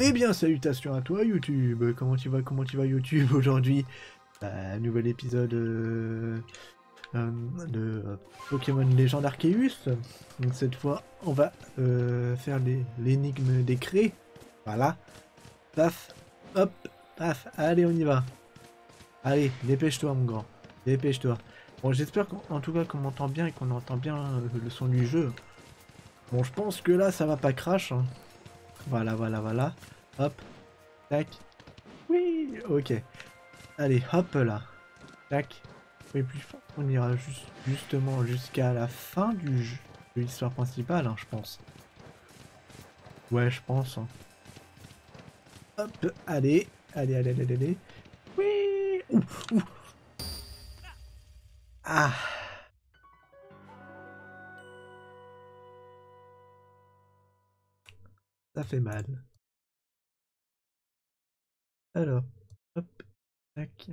Eh bien, salutations à toi YouTube. Comment tu vas YouTube aujourd'hui? Nouvel épisode de Pokémon Legend Arceus. Donc cette fois, on va faire l'énigme des craies. Voilà. Paf, hop, paf. Allez, on y va. Allez, dépêche-toi mon grand. Dépêche-toi. Bon, j'espère qu'en tout cas qu'on m'entend bien et qu'on entend bien le son du jeu. Bon, je pense que là, ça va pas crash. Hein. Voilà, voilà, voilà. Hop. Tac. Oui, ok. Allez, hop là. Tac. Et puis, on ira justement jusqu'à la fin du jeu, de l'histoire principale, hein, je pense. Ouais, je pense. Hein. Hop, allez. Allez, allez, allez, allez. Oui. Ouf, ouf. Ah. Ça fait mal. Alors, hop, tac.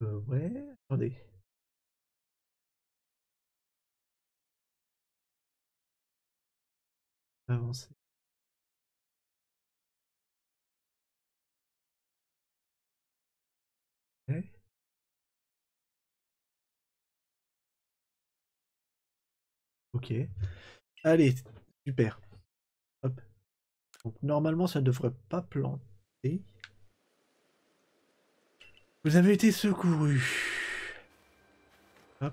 Ouais, attendez. Avancer. Okay. Ok. Allez, super. Hop. Donc normalement ça ne devrait pas planter. Vous avez été secouru. Hop.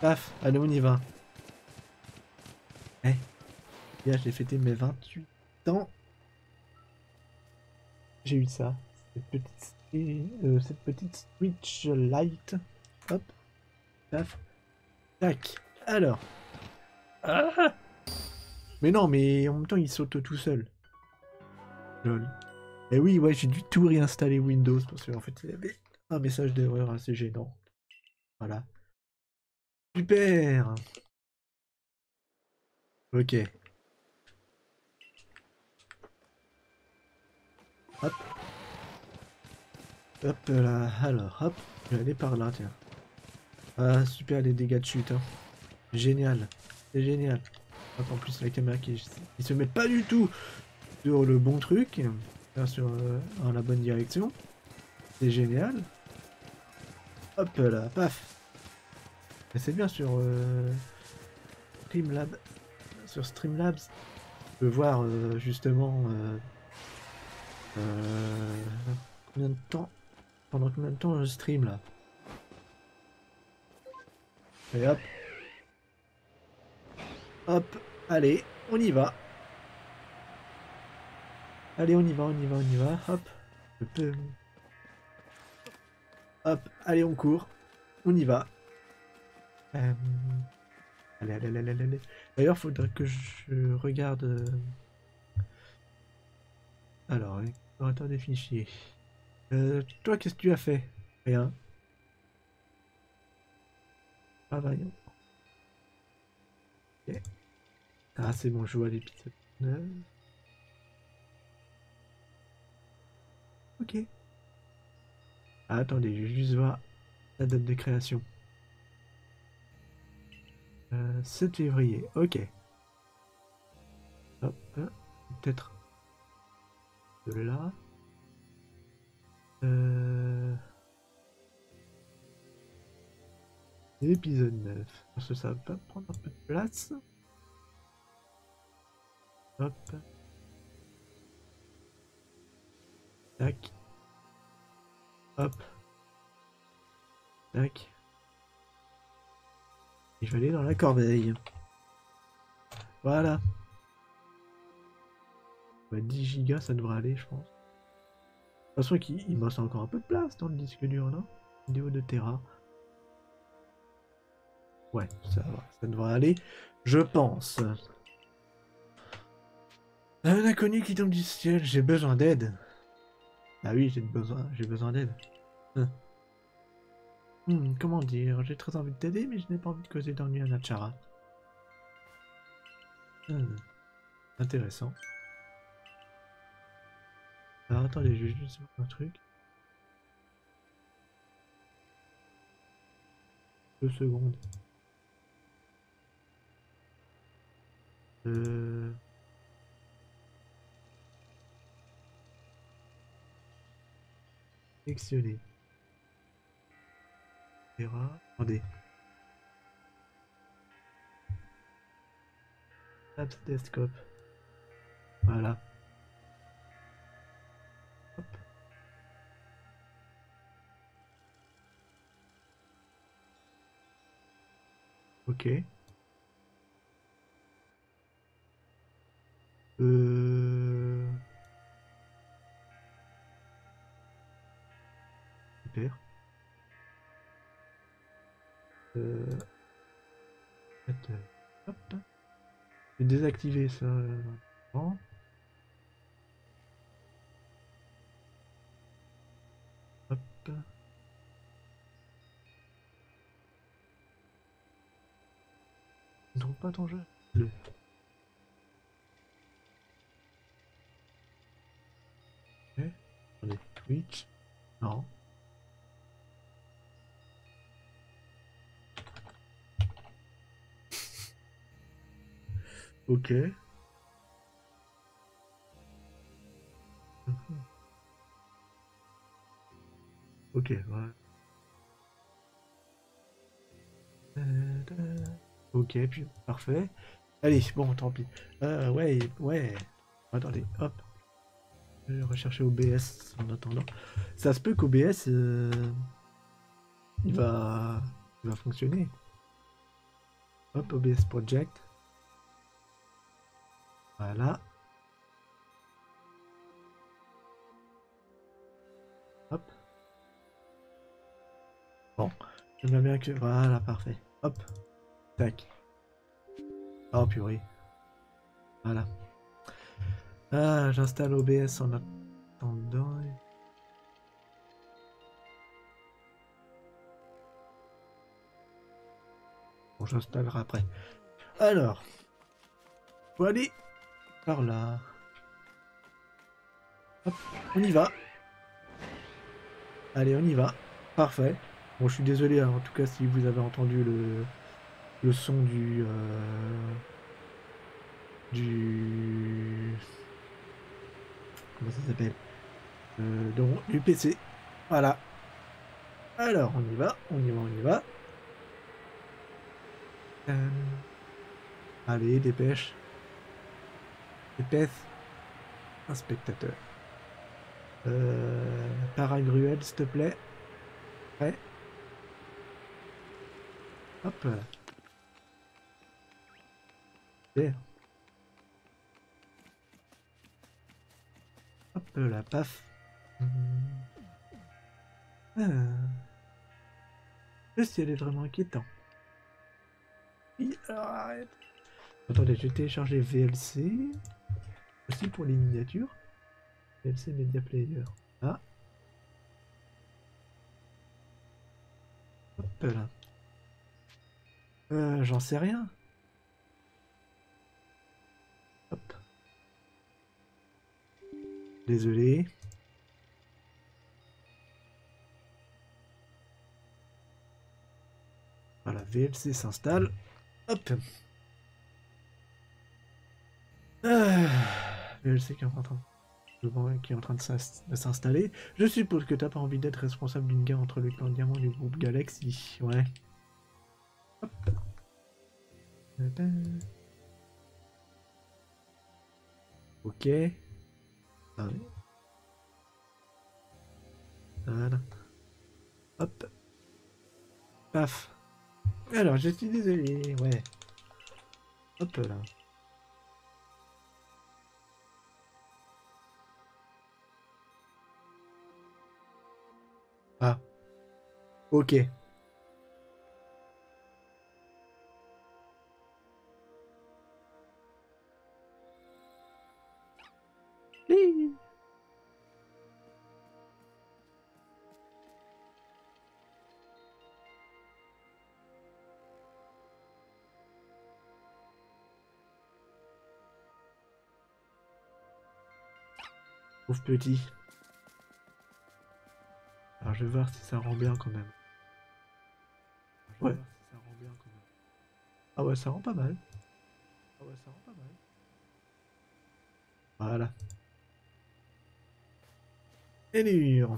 Paf. Allez, on y va. Eh. Hier j'ai fêté mes 28 ans. J'ai eu ça. Cette petite Switch Lite. Hop. Paf. Tac. Alors. Ah, mais non, mais en même temps il saute tout seul. Lol. Et oui, ouais, j'ai dû tout réinstaller Windows parce qu'en fait il avait un message d'erreur assez gênant. Voilà. Super. Ok. Hop. Hop là. Alors, hop. Je vais aller par là, tiens. Ah, super les dégâts de chute. Hein. Génial. C'est génial. Hop, en plus la caméra qui se met pas du tout sur le bon truc, sur dans la bonne direction. C'est génial. Hop là, paf. C'est bien sur Streamlabs. Sur Streamlabs, on peut voir justement combien de temps, pendant combien de temps je stream là. Et hop. Hop, allez, on y va. Allez, on y va, on y va, on y va. Hop. Hop, allez, on court. On y va. Allez, allez, allez, allez, allez. D'ailleurs, faudrait que je regarde... Alors, explorateur des fichiers. Toi, qu'est-ce que tu as fait? Rien. Ah, voyons. Okay. Ah, c'est bon, je vois l'épisode 9. Ok. Ah, attendez, je vais juste voir la date de création. 7 février, ok. Hop, peut-être de là. Épisode 9. Parce que ça va pas prendre un peu de place. Hop. Tac. Hop. Tac. Et je vais aller dans la corbeille. Voilà. Bah, 10 gigas, ça devrait aller, je pense. De toute façon, il me reste encore un peu de place dans le disque dur, non? Vidéo de Terra. Ouais, ça va, ça devrait aller, je pense. Un inconnu qui tombe du ciel, j'ai besoin d'aide. Ah oui, j'ai besoin d'aide. Comment dire, j'ai très envie de t'aider, mais je n'ai pas envie de causer d'ennui à Natchara. Intéressant. Alors attendez, je vais juste voir un truc. 2 secondes. Sélectionner. Attendez. Apps Desktop. Voilà. Hop. Ok. Super. Hop. Je vais désactiver ça. Bon. Hop. Non, pas ton jeu. Le. Okay. Attendez, Twitch. Non. Ok. Ok, voilà. Ok, puis parfait. Allez, bon, tant pis. Ouais, ouais. Attendez, hop. Je vais rechercher OBS en attendant. Ça se peut qu'OBS, il va fonctionner. Hop, OBS Project. Voilà. Hop. Bon. J'aimerais bien que... Voilà, parfait. Hop. Tac. Oh, purée. Voilà. Ah, j'installe OBS en attendant. Bon, j'installerai après. Alors. Faut aller... Par là. Hop, on y va. Allez, on y va. Parfait. Bon, je suis désolé, hein, en tout cas, si vous avez entendu le son du... Comment ça s'appelle? Du PC. Voilà. Alors, on y va, on y va, on y va. Allez, dépêche. Épaisse, un spectateur. Paragruel, s'il te plaît. Prêt. Hop là. Super. Hop là, paf. Le ciel est vraiment inquiétant. Arrête. Attendez, je vais télécharger VLC. Aussi pour les miniatures. VLC Media Player. Ah. Hop là. J'en sais rien. Hop. Désolé. Voilà, VLC s'installe. Hop. VLC qui est en train de s'installer. Je suppose que t'as pas envie d'être responsable d'une guerre entre le clan diamant et le groupe Galaxy. Ouais. Hop. Ok. Allez. Voilà. Hop. Paf. Alors, je suis désolé. Ouais. Hop là. Ah, ok. Pauvre petit. Alors je vais voir si ça rend bien quand même. Ouais. Si ça rend bien quand même. Ah ouais, ça rend pas mal. Ah ouais, ça rend pas mal. Voilà. Et les murs.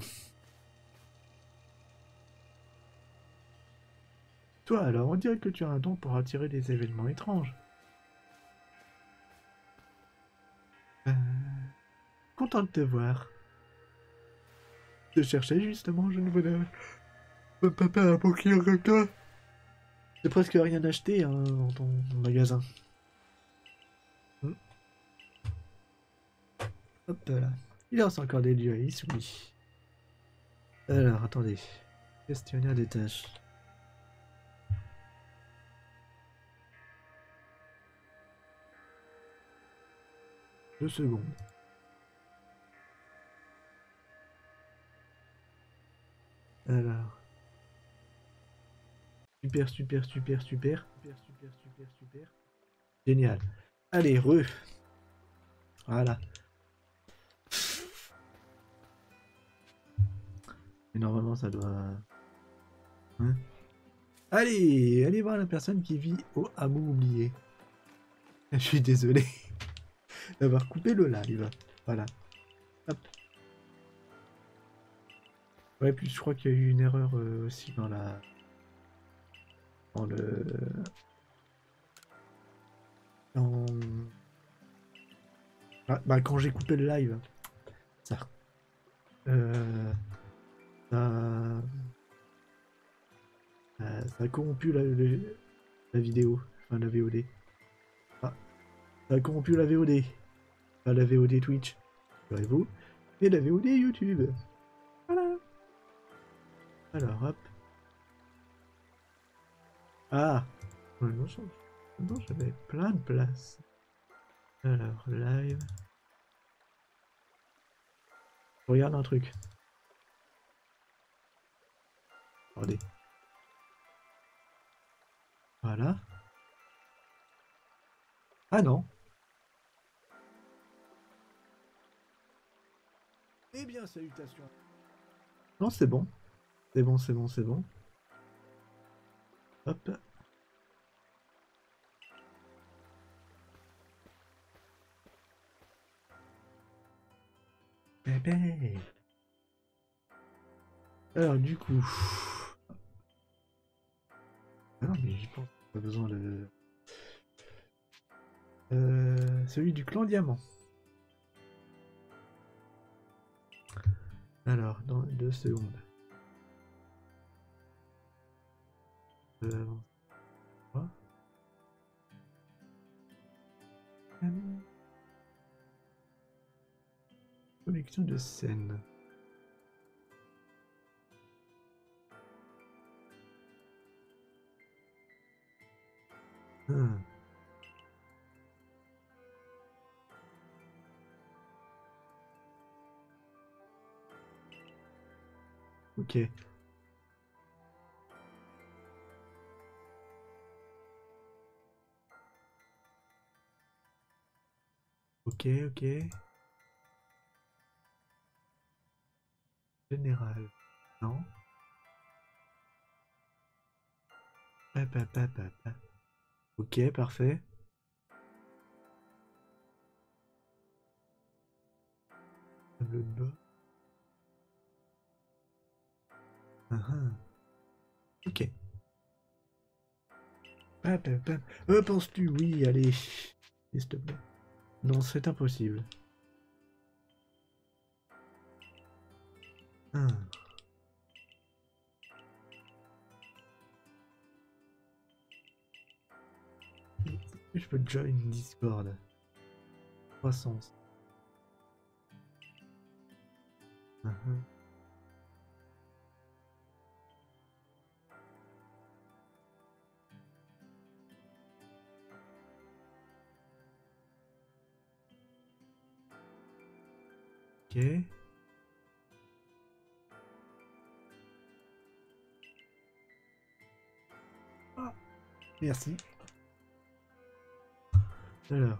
Toi alors, on dirait que tu as un don pour attirer des événements étranges. Content de te voir. Je cherchais justement, je ne voulais pas faire un bouclier comme toi. J'ai presque rien acheté hein, dans ton magasin. Hop là. Il reste encore des lieux à y soumis. Alors, attendez. Questionnaire des tâches. Deux secondes. Alors. Super, super, super, super. Super, super, super, super. Génial. Allez, re. Voilà. Mais normalement, ça doit... Hein? Allez, allez voir la personne qui vit au hameau oublié. Je suis désolé d'avoir coupé le live. Voilà. Hop. Ouais, puis je crois qu'il y a eu une erreur aussi dans la... Dans le... Dans... Ah, bah quand j'ai coupé le live. Ça... Ça a corrompu la vidéo, enfin la VOD. Ah, ça a corrompu la VOD. Enfin la VOD Twitch, vous, et la VOD YouTube. Voilà. Alors hop. Ah, non, j'avais plein de place. Alors live. Regarde un truc. Regardez. Voilà. Ah non. Eh bien, salutations. Non, c'est bon. C'est bon, c'est bon, c'est bon. Hop. Bébé. Alors, du coup... Ah non, mais j'y pense, pas besoin de... celui du clan Diamant. Alors, dans 2 secondes. Collection de scènes. Hmm. Ok. Ok, ok. Général. Non. Pa, pa, pa, pa, pa. Ok, parfait. Le bas. Uh-huh. Ok. Pa, pa, pa. Penses-tu? Oui, allez. S'il te plaît. Non, c'est impossible. Je peux join Discord. Croissance. Ok. Ah, merci. Alors,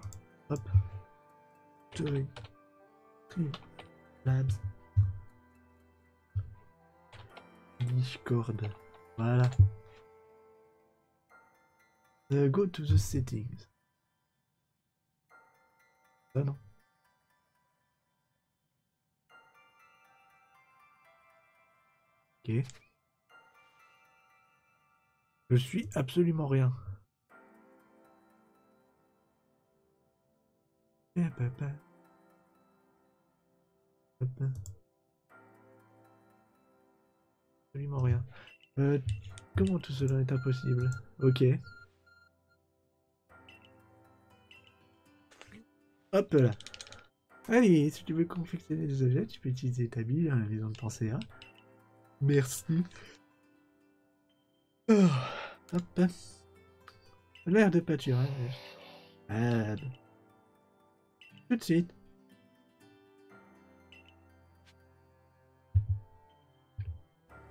hop, streamlabs, Discord, voilà, Go to the settings. Ah non. Ok. Je suis absolument rien. Eh papa. Papa. Absolument rien. Comment tout cela est impossible? Ok. Hop là. Allez, si tu veux confectionner des objets, tu peux utiliser ta bille dans la maison de pensée. Hein. Merci. Oh. Hop. L'air de pâturage. Ah. Tout de suite.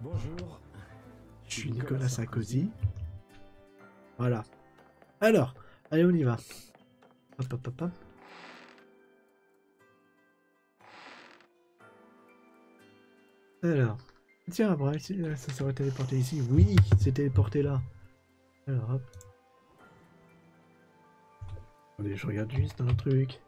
Bonjour. Je suis Nicolas Sarkozy. Voilà. Alors, allez, on y va. Hop, hop, hop, hop. Alors, tiens, bref, ça serait téléporté ici. Oui, c'est téléporté là. Alors, hop. Allez, je regarde juste un truc.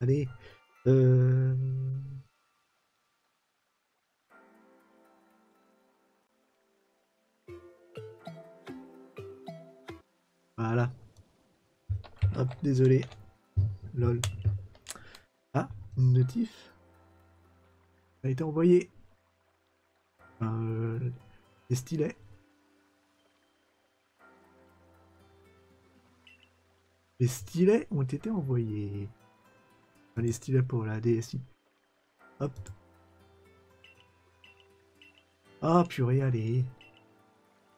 Allez, voilà. Hop, désolé. Lol. Ah, une notif. Ça a été envoyé. Des stylets. Les stylets ont été envoyés. Enfin, les stylets pour la DSI. Hop. Ah purée, allez.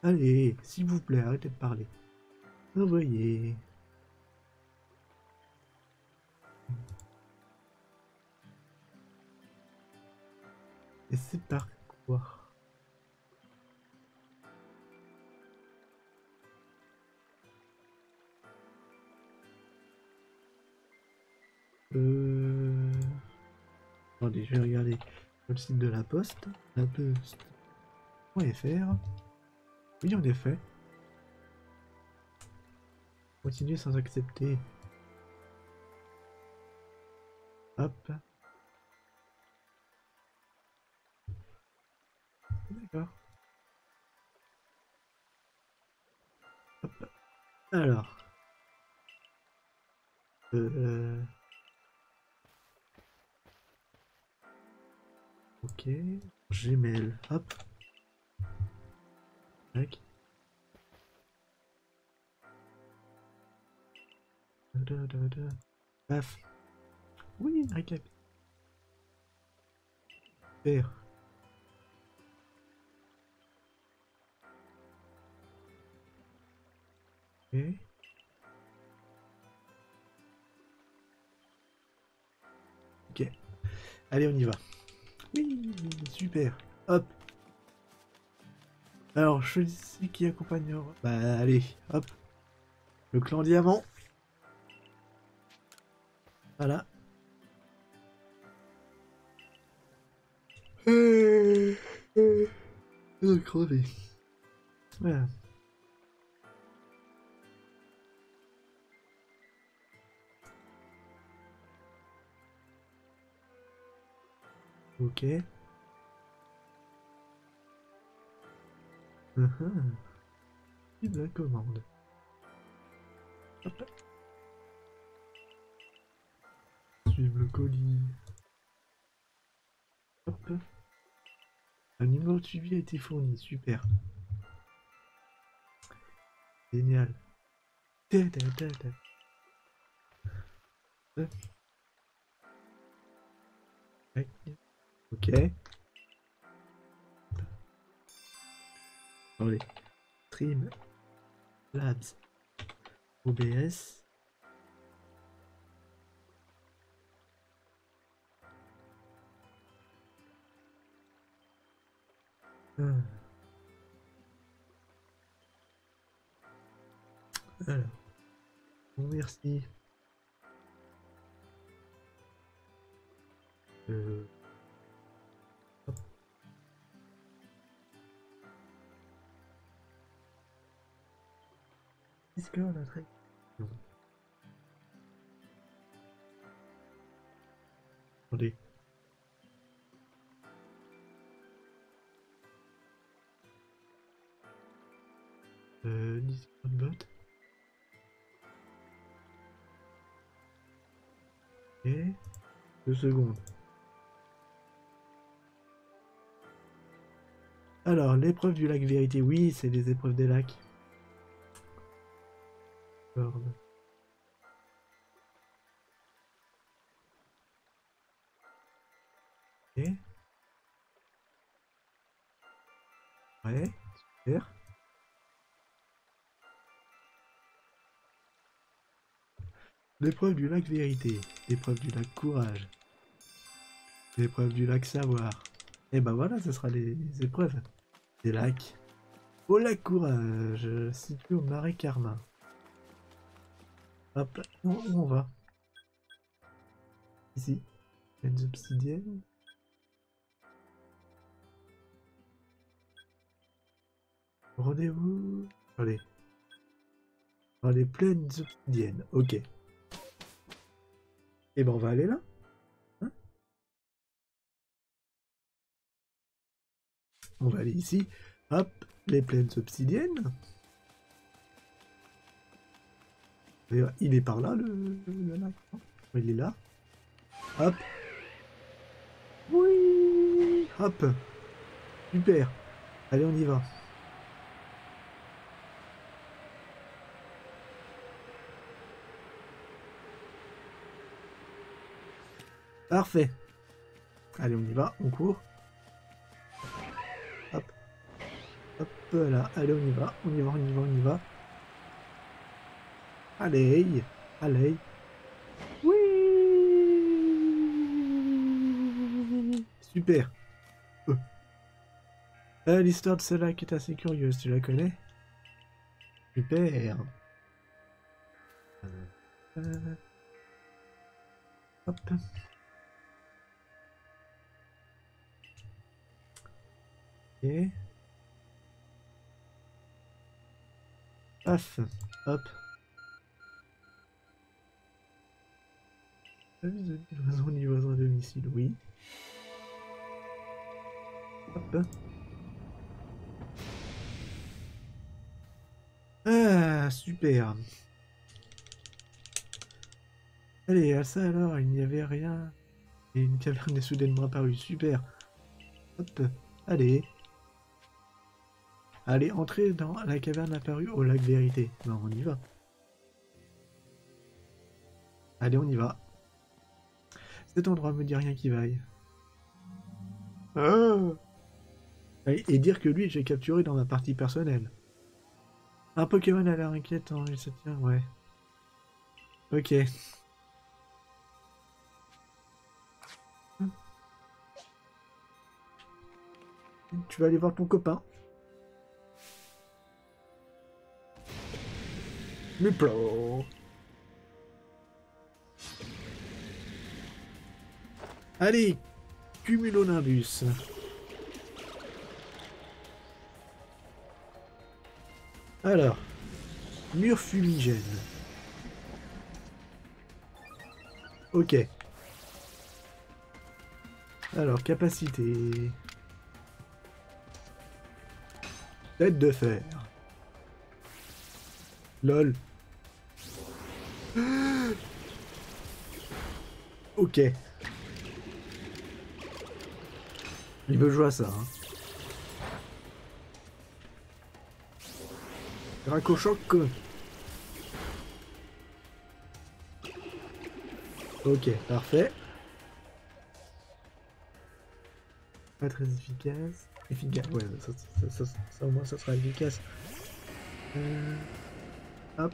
Allez, s'il vous plaît, arrêtez de parler. Envoyez. Et c'est par quoi? Attendez, je vais regarder sur le site de la poste. La poste.fr. Oui, en effet. Continuer sans accepter. Hop. D'accord. Hop. Alors. Ok, Gmail, hop. Tac. Paf. Oui, récap. Super. Ok. Ok. Allez, on y va. Oui, super. Hop. Alors, je sais qui accompagnera. Bah, allez, hop. Le clan diamant. Voilà. Crevé. Voilà. Ok. Il la commande. Hop. Suive le colis. Hop. Un numéro de suivi a été fourni. Super. Génial. Ok. Attendez. Streamlabs. OBS. Alors, merci. Discord, la traite. Non. Attendez. Discord bot. Et 2 secondes. Alors, l'épreuve du lac vérité, oui, c'est les épreuves des lacs. Et ouais, super. L'épreuve du lac vérité, l'épreuve du lac courage, l'épreuve du lac savoir. Et ben voilà, ce sera les épreuves des lacs. Au lac courage, situé au marais Carmin. Hop, où on va? Ici, il y a des obsidiennes. Rendez-vous. Allez. Dans les plaines obsidiennes, ok. Et ben on va aller là. Hein, on va aller ici. Hop, les plaines obsidiennes. Il est par là le lac, il est là. Hop. Oui. Hop. Super. Allez, on y va. Parfait. Allez, on y va, on court. Hop. Hop là. Allez, on y va, on y va, on y va, on y va. Allez, allez. Oui. Super. L'histoire de ce lac est assez curieuse, tu la connais? Super. Hop. Et... paf. Hop. Livraison à domicile, oui. Hop. Ah, super. Allez, à ça alors, il n'y avait rien. Et une caverne est soudainement apparue, super. Hop, allez. Allez, entrez dans la caverne apparue au lac Vérité. Non, on y va. Allez, on y va. Cet endroit me dit rien qui vaille. Ah. Et dire que lui, j'ai capturé dans ma partie personnelle. Un Pokémon a l'air inquiétant, il se tient, ouais. Ok. Tu vas aller voir ton copain. Muplo. Allez, Cumulonimbus. Alors, mur fumigène. Ok. Alors, capacité. Tête de fer. Lol. Ok. Il veut jouer à ça. Hein. Racochoc. Ok, parfait. Pas très efficace. Efficace, ouais, ça au moins ça sera efficace. Hop.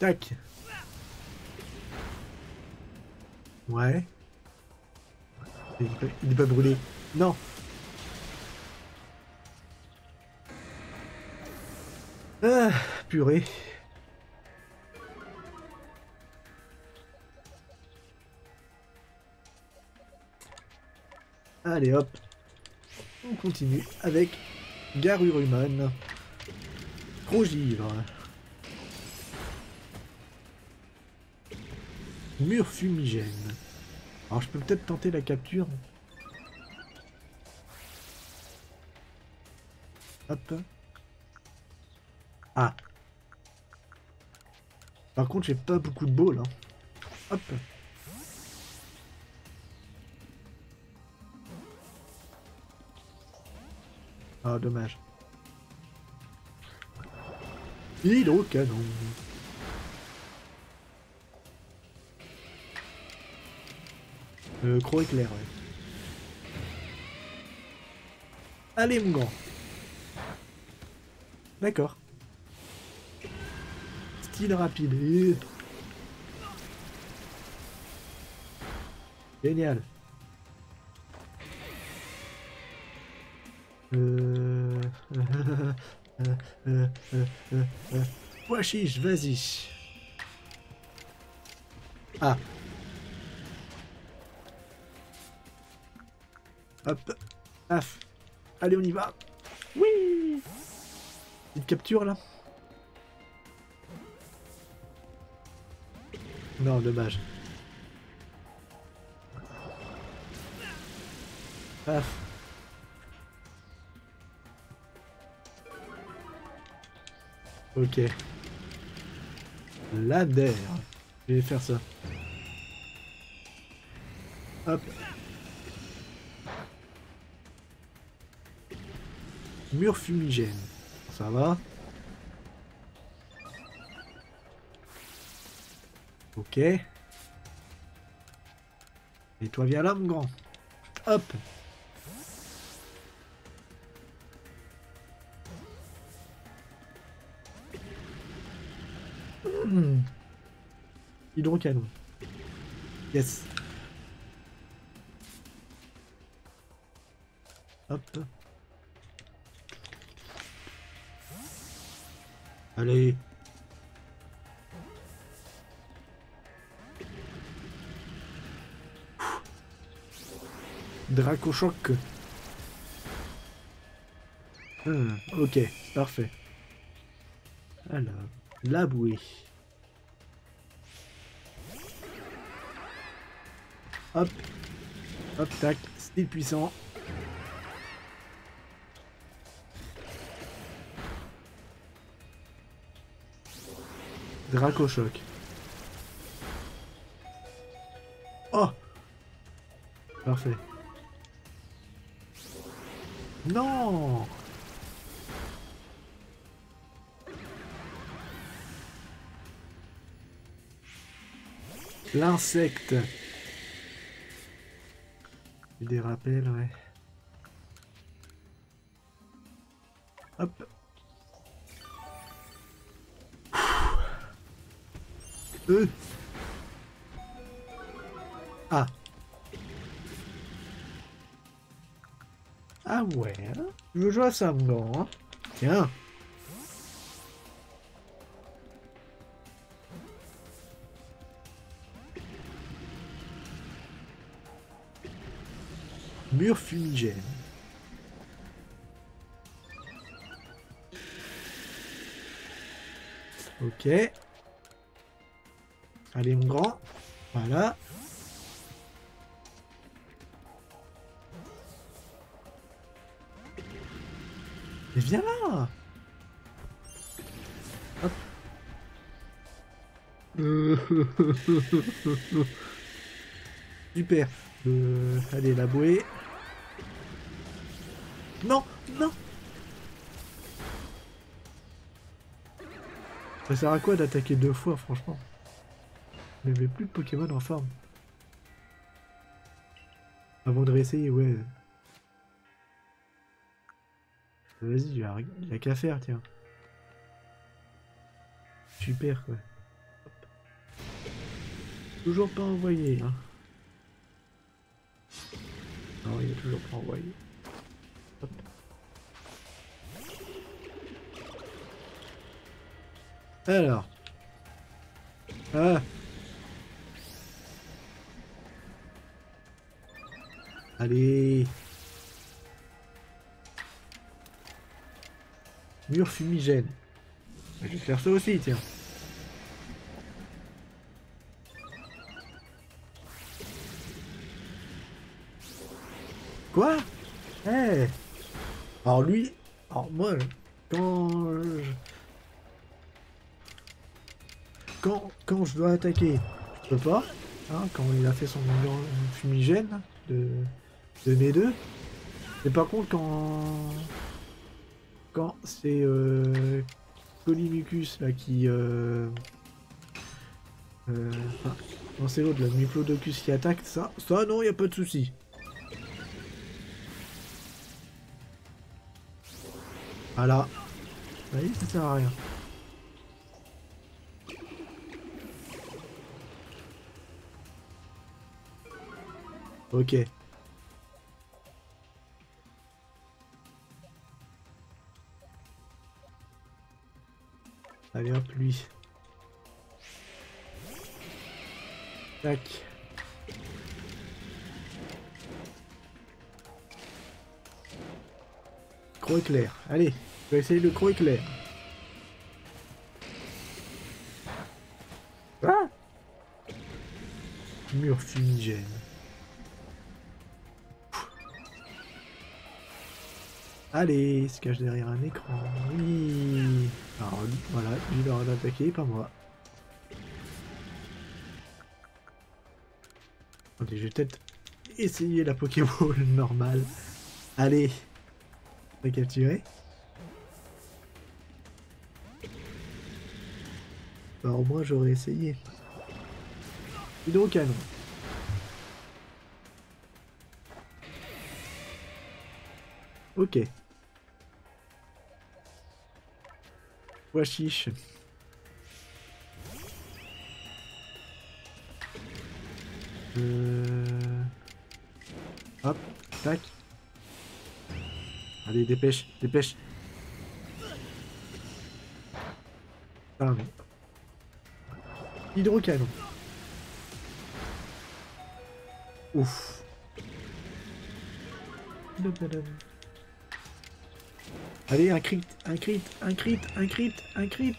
Tac. Ouais. Il n'est pas brûlé. Non. Ah, purée. Allez hop, on continue avec Garurumon, Rogivre, Mur Fumigène. Alors je peux peut-être tenter la capture. Hop. Ah. Par contre j'ai pas beaucoup de balles. Hein. Hop. Ah, dommage. Hydrocanon. Croc éclair, ouais. Allez, mon grand. D'accord. Style rapide. Génial. Poichiche, vas-y. Ah. Hop. Af. Allez, on y va. Oui. Petite capture, là. Non, dommage. Af. Ok. L'adhère. Je vais faire ça. Hop. Mur fumigène. Ça va. Ok. Et toi, viens là, mon grand. Hop. Hydrocanon. Yes. Hop. Allez. Dracochoc. Ok, parfait. Alors, la bouée. Hop, hop, tac, style puissant. Dracochoc. Oh! Parfait. Non! L'insecte. Des rappels, ouais. Hop. Ah. Ah ouais. Hein. Je veux jouer à ça, mon grand. Hein. Tiens. Mur fumigène. Ok. Allez, mon grand. Voilà. Mais viens là. Hop. Super. Allez, la bouée. Non, non. Ça sert à quoi d'attaquer deux fois, franchement? Il n'y avait plus de Pokémon en forme. Avant de réessayer, ouais. Vas-y, il n'y a qu'à faire, tiens. Super, quoi. Toujours pas envoyé, hein. Non, il n'est toujours pas envoyé. Alors. Ah. Allez. Mur fumigène. Je vais faire ça aussi, tiens. Quoi? Eh hey. Alors lui... Alors moi, quand je dois attaquer, je peux pas. Hein, quand il a fait son fumigène de B2. Mais par contre, quand c'est Colimucus là qui... enfin, quand c'est l'autre, le Miplodocus qui attaque, ça non, il n'y a pas de souci. Voilà. Vous voyez, ça sert à rien. Ok. Allez hop, lui. Tac. Croc éclair. Allez. Je vais essayer le croc éclair. Ah, mur fumigène. Allez, il se cache derrière un écran. Oui. Alors voilà, il doit l'attaquer, pas moi. Attendez, je vais peut-être essayer la Pokéball normale. Allez. On va capturer. Alors moi j'aurais essayé. Et donc canon. Ok. Poichiche. Hop, tac. Allez, dépêche, dépêche. Ah, mais... Hydrocanon. Ouf. Allez, un crit, un crit, un crit, un crit, un crit.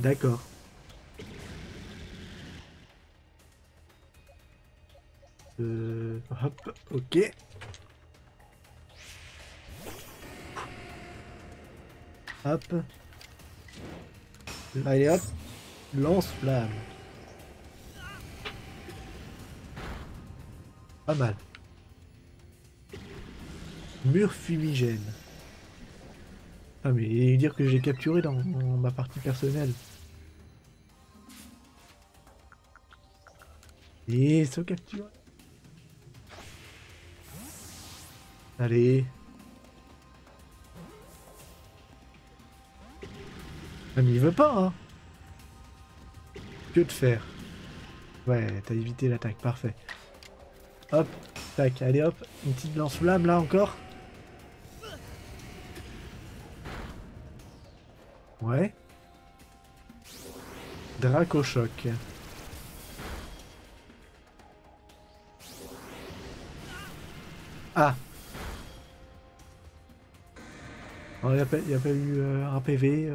D'accord. Hop, ok. Hop. Allez hop. Lance-flamme. Pas mal. Mur fumigène. Ah mais il veut dire que j'ai capturé dans ma partie personnelle. Et ça capture. Allez. Ah mais il veut pas, hein. Que de faire. Ouais, t'as évité l'attaque, parfait. Hop, tac, allez hop, une petite lance-flamme là encore. Ouais. Dracochoc. Ah. Il n'y a pas eu un PV.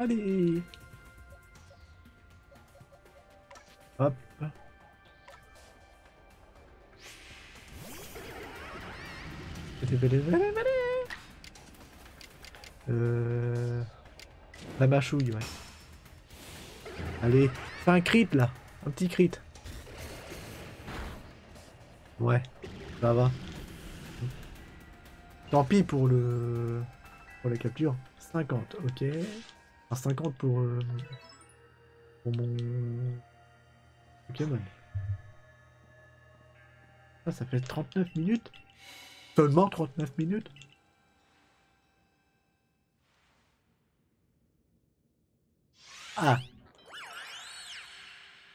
Allez. Hop. La mâchouille, ouais. Allez, fais un crit là. Un petit crit. Ouais, ça va. Tant pis pour la capture. 50, ok. Enfin, 50 pour mon Pokémon. Ah, ça fait 39 minutes. Seulement 39 minutes. Ah.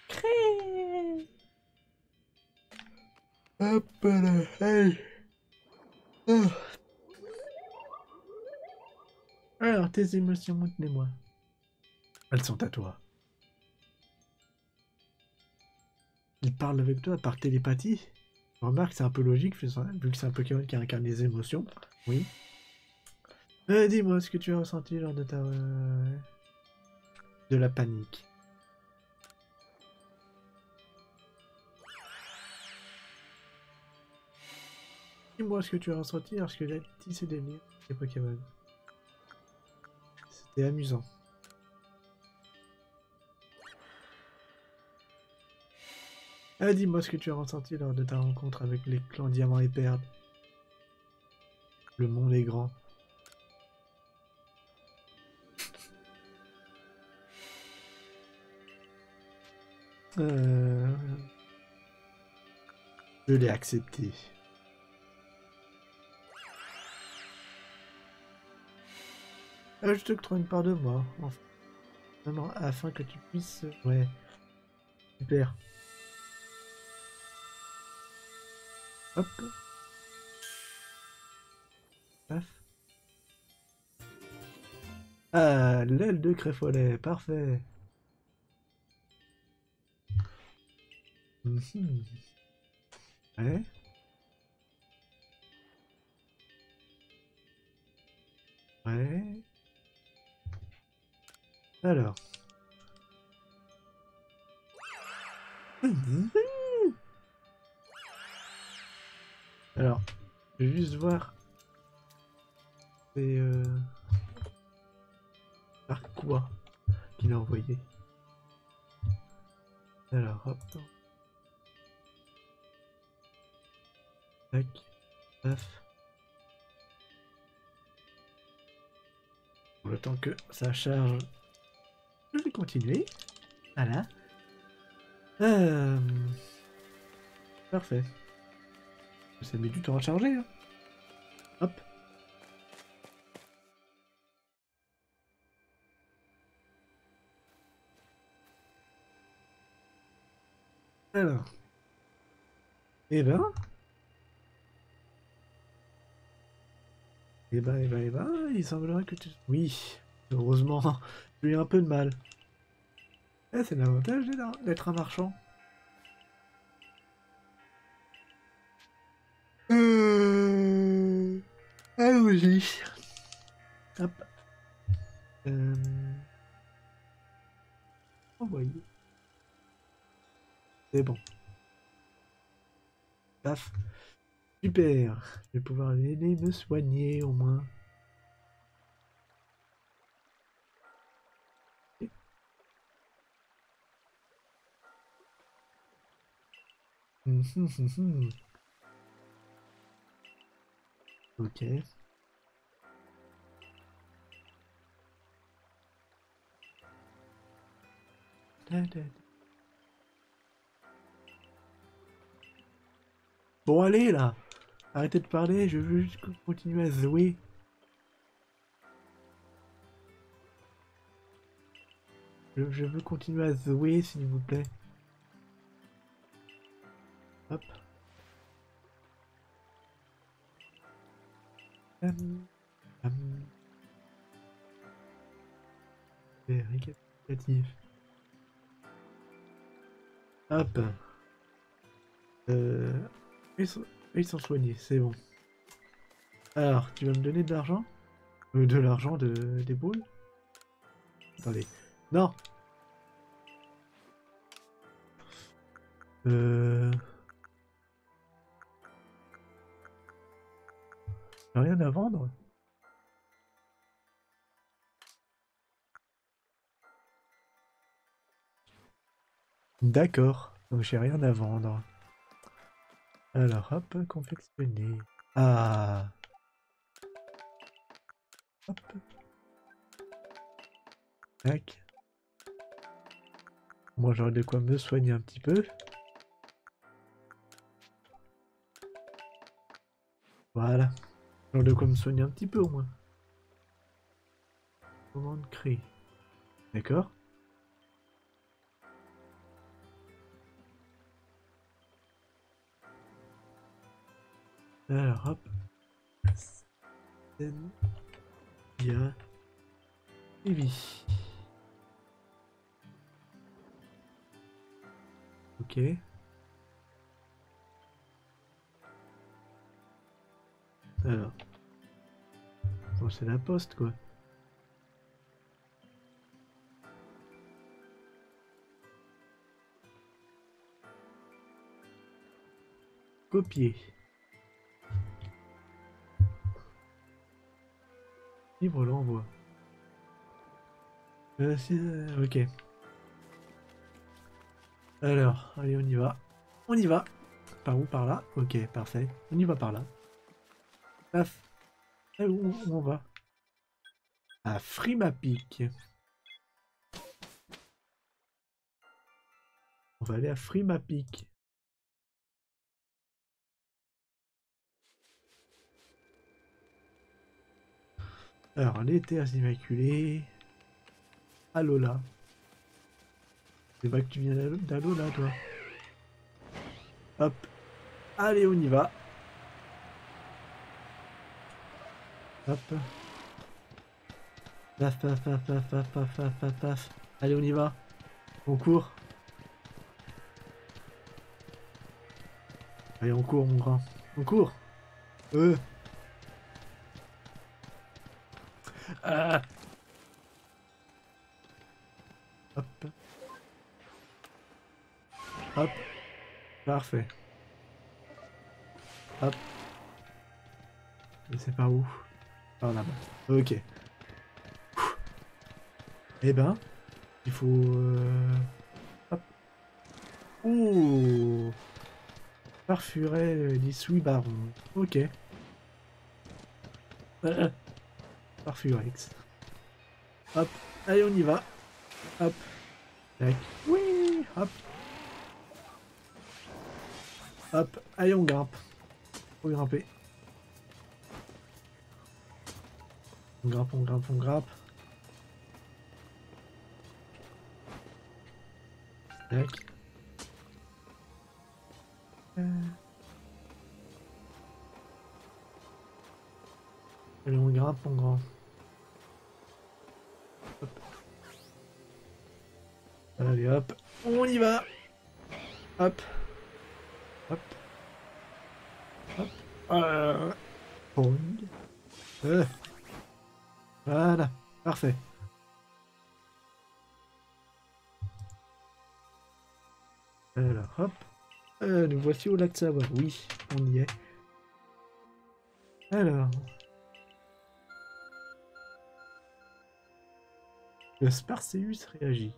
Cré. Hop là, hey. Oh. Alors, tes émotions, montre-les-moi. Elles sont à toi. Il parle avec toi par télépathie. Remarque, c'est un peu logique, vu que c'est un Pokémon qui incarne les émotions. Oui. Dis-moi ce que tu as ressenti lors de ta... de la panique. Dis-moi ce que tu as ressenti lorsque Lacti s'est délié des Pokémon. C'était amusant. Ah, dis-moi ce que tu as ressenti lors de ta rencontre avec les clans Diamant et Perle. Le monde est grand. Je l'ai accepté. Je te crois une part de moi, enfin. Non, afin que tu puisses... Ouais. Super. Hop. Paf. Ah, l'aile de Créfollet, parfait. Ouais. Ouais. Alors. Alors, je vais juste voir. C'est par quoi qu'il a envoyé. Alors, hop. Tac. Taf. Pour le temps que ça charge. Je vais continuer. Voilà. Parfait. Ça met du temps à charger. Hein. Hop. Alors. Eh ben. Eh ben, il semblerait que tu... Oui. Heureusement, j'ai eu un peu de mal. Eh, c'est l'avantage d'être un marchand. Allons-y. Hop. Envoyé. C'est bon. Paf. Super. Je vais pouvoir l'aider, me soigner au moins. Ok. Bon, allez là, arrêtez de parler, je veux juste continuer à jouer. Je veux continuer à jouer, s'il vous plaît. Hop. C'est récapitulatif. Hop. Ils sont soignés, c'est bon. Alors, tu vas me donner de l'argent? De l'argent des boules? Attendez. Non. Rien à vendre. D'accord, donc j'ai rien à vendre. Alors hop, confectionner. Ah. Hop. Tac. Moi j'aurais de quoi me soigner un petit peu. Voilà. Genre de quoi me soigner un petit peu au moins. Commande crée. D'accord. Alors hop. Bien. Et oui. Ok. Alors. Bon, c'est la poste quoi. Copier. Livre l'envoi. Ok. Alors, allez, on y va. On y va. Par où? Par là? Ok, parfait. On y va par là. Paf. Et où on va? À FrimaPic. On va aller à FrimaPic. Alors, les terres immaculées. Alola. C'est pas que tu viens d'Alola, toi. Hop. Allez, on y va. Hop. Paf, paf, paf, paf, paf, paf, paf, paf, paf. Allez, on y va. On court. Allez, on court, mon grand. On court. Ah. Hop. Hop. Parfait. Hop. Je sais pas où. Par là-bas. Ok. Eh ben, il faut... Hop. Ouh. Farfurex, l'issue baron. Ok. Farfurex. Hop, allez, on y va. Hop. Tac. Oui, hop. Hop, allez, on grimpe. Faut grimper. On grimpe, on grimpe, on grimpe. Tac. Allez, on grimpe, on grimpe. Hop. Allez, hop, on y va. Hop. Hop. Hop. Voilà, parfait. Alors, hop. Nous voici au lac Savoie. Oui, on y est. Alors... Le Sparceus réagit.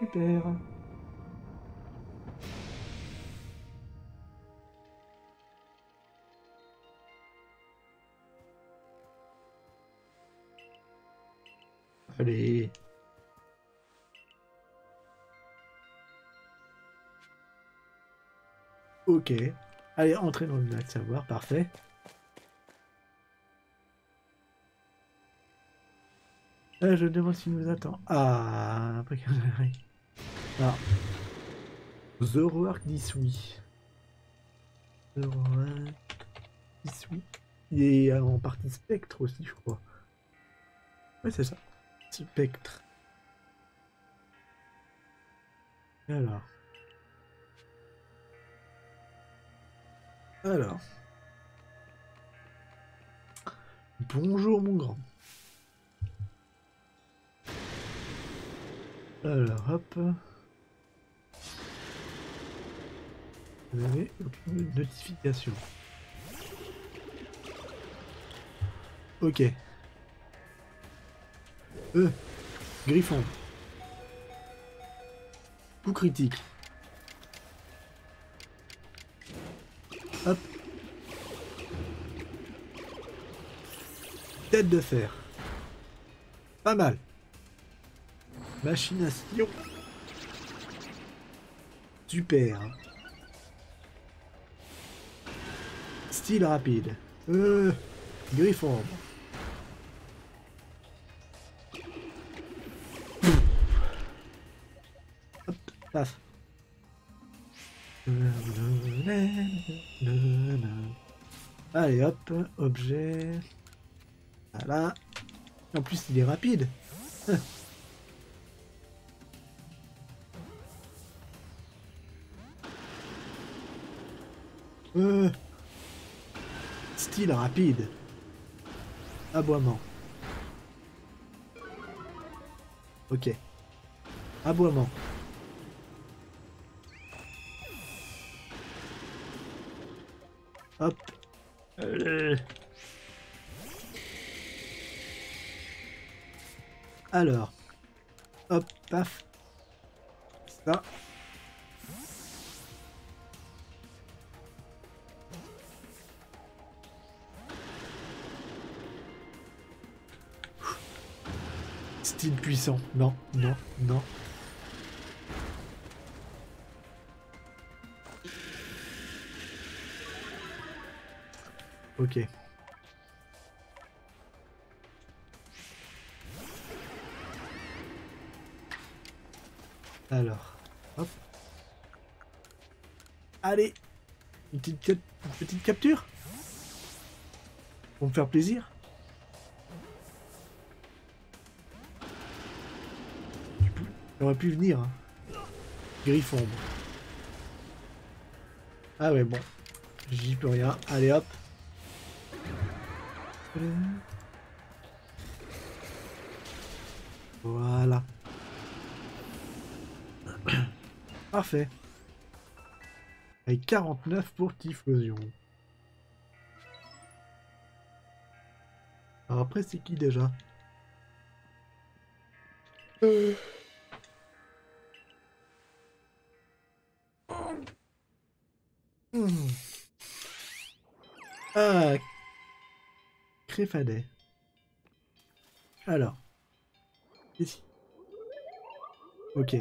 Super. Allez. Ok. Allez, entrez dans le lac Savoie. Parfait. Je demande s'il nous attend. Ah, après qu'il arrive. Ah. The Roark d'Isui. The Roark d'Isui. Il est en partie spectre aussi, je crois. Ouais, c'est ça. Spectre. Alors. Alors. Bonjour, mon grand. Alors hop. Vous n'avez aucune notification. Ok. Griffombre. Coup critique. Hop. Tête de fer. Pas mal. Machination. Super. Style rapide. Griffombre. Hop, paf. Allez hop, objet. Voilà. En plus il est rapide. Style rapide. Aboiement. Ok. Aboiement. Hop. Alors. Hop, paf. Ça. Style puissant. Non, non, non. Ok. Alors, hop. Allez, une petite capture. Pour me faire plaisir. J'aurais pu venir. Hein. Griffombre. Ah ouais, bon. J'y peux rien. Allez, hop. Voilà. Parfait. Avec 49 pour Typhlosion. Alors après c'est qui déjà Ah, Créfollet. Alors, ici. Ok.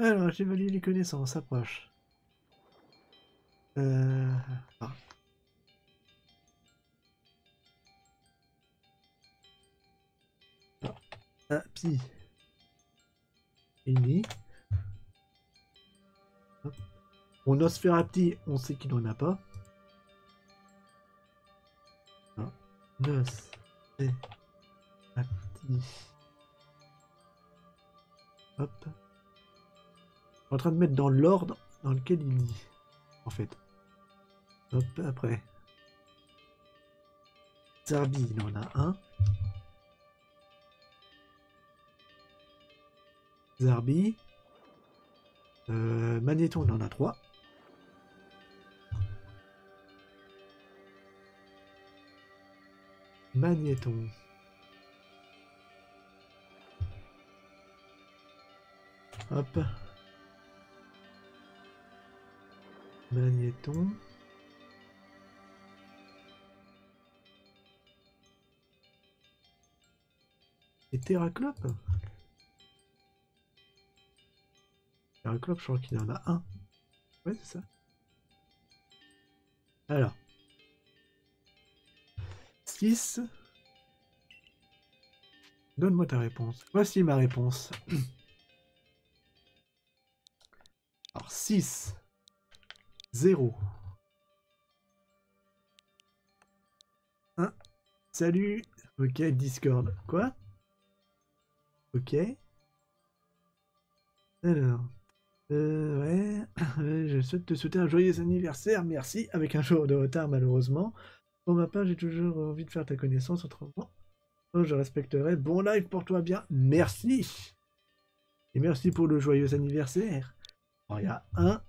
Alors, j'évalue les connaissances. Approche. Ah. Ah, psy. Uni. On ose faire un petit, on sait qu'il n'en a pas. Noce et un petit. Hop. Je suis en train de mettre dans l'ordre dans lequel il lit, en fait. Hop, après. Zarbi, il en a un. Zarbi. Magnéton, il en a 3. Magnéton. Hop. Magnéton. Et Terraclope. Terraclope, je crois qu'il en a un. Ouais, c'est ça. Alors. 6. Donne-moi ta réponse. Voici ma réponse. Alors 6. 0. 1. Salut. Ok, Discord. Quoi? Ok. Alors. Ouais. Je souhaite te souhaiter un joyeux anniversaire. Merci. Avec un jour de retard malheureusement. Pour ma part, j'ai toujours envie de faire ta connaissance, autrement, je respecterai. Bon live pour toi, bien. Merci. Et merci pour le joyeux anniversaire. Alors, il y a 1,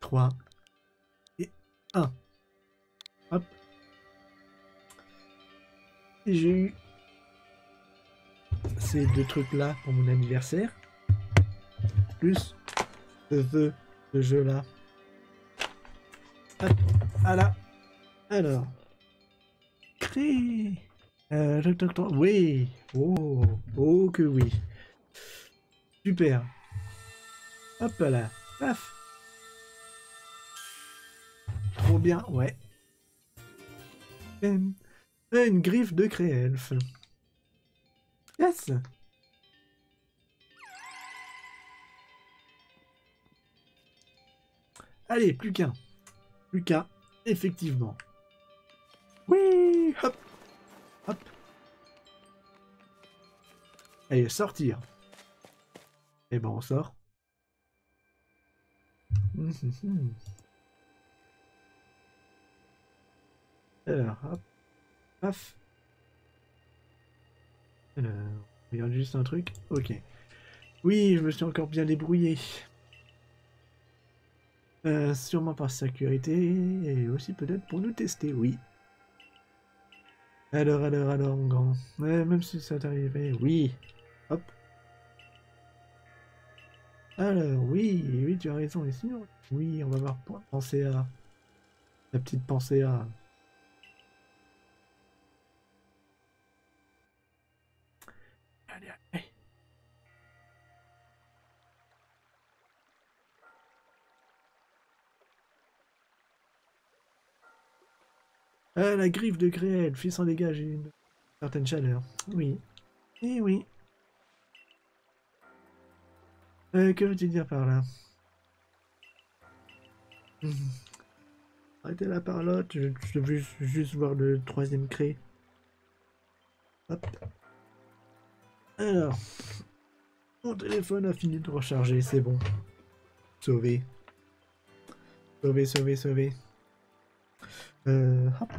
3 et 1. Hop. Et j'ai eu ces deux trucs-là pour mon anniversaire. Plus ce jeu-là. Hop. Voilà. Alors. Cré. Je t'entends. Oui. Oh. Oh que oui. Super. Hop là. Paf. Trop bien. Ouais. Une griffe de Créelf. Yes. Allez, plus qu'un. Plus qu'un, effectivement. Oui, hop. Hop. Allez, sortir. Et ben, on sort. Alors, hop. Paf. Alors, regarde juste un truc. Ok. Oui, je me suis encore bien débrouillé. Sûrement par sécurité et aussi peut-être pour nous tester, oui. Alors, mon grand. Ouais, même si ça t'arrivait, oui. Hop. Alors, oui, tu as raison. Et sinon, oui, on va avoir pensé à... La petite pensée à... Allez. Ah, la griffe de Gréel, fils en dégage une certaine chaleur. Oui. Eh oui. Que veux-tu dire par là? Arrêtez la parlotte, je veux juste voir le troisième cré. Hop. Alors, mon téléphone a fini de recharger, c'est bon. Sauvé. Sauvé. Hop.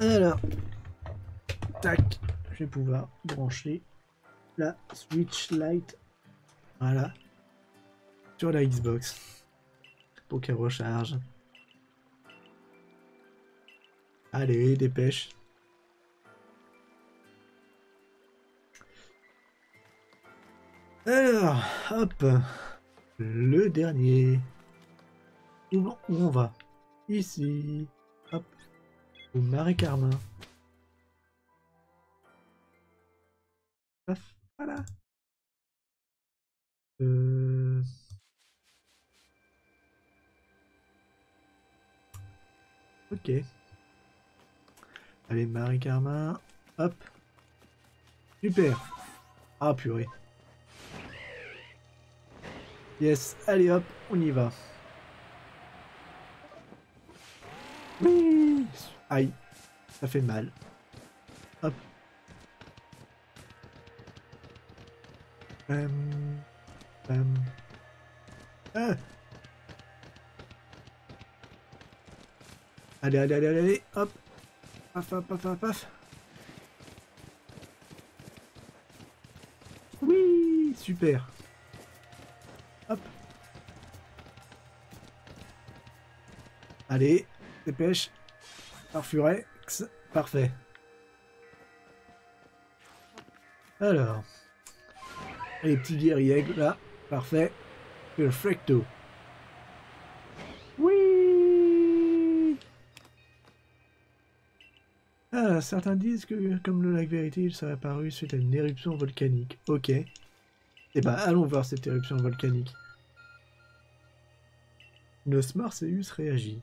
Alors, tac, je vais pouvoir brancher la Switch Lite, voilà, sur la Xbox pour qu'elle recharge. Allez, dépêche. Alors, hop, le dernier. Où on va? Ici. Hop. Au marais Carmin. Voilà. Ok. Allez, marais Carmin. Hop. Super. Ah, purée. Yes, allez hop, on y va. Oui. Aïe, ça fait mal. Hop. Ah. Allez, hop. Paf. Oui, super. Hop. Allez, dépêche. Farfurex, parfait. Alors. Les petits guerriers là, parfait. Perfecto. Oui. Ah, certains disent que comme le lac Vérité, il serait apparu suite à une éruption volcanique. Ok. Eh ben, allons voir cette éruption volcanique. Le Sparceus réagit.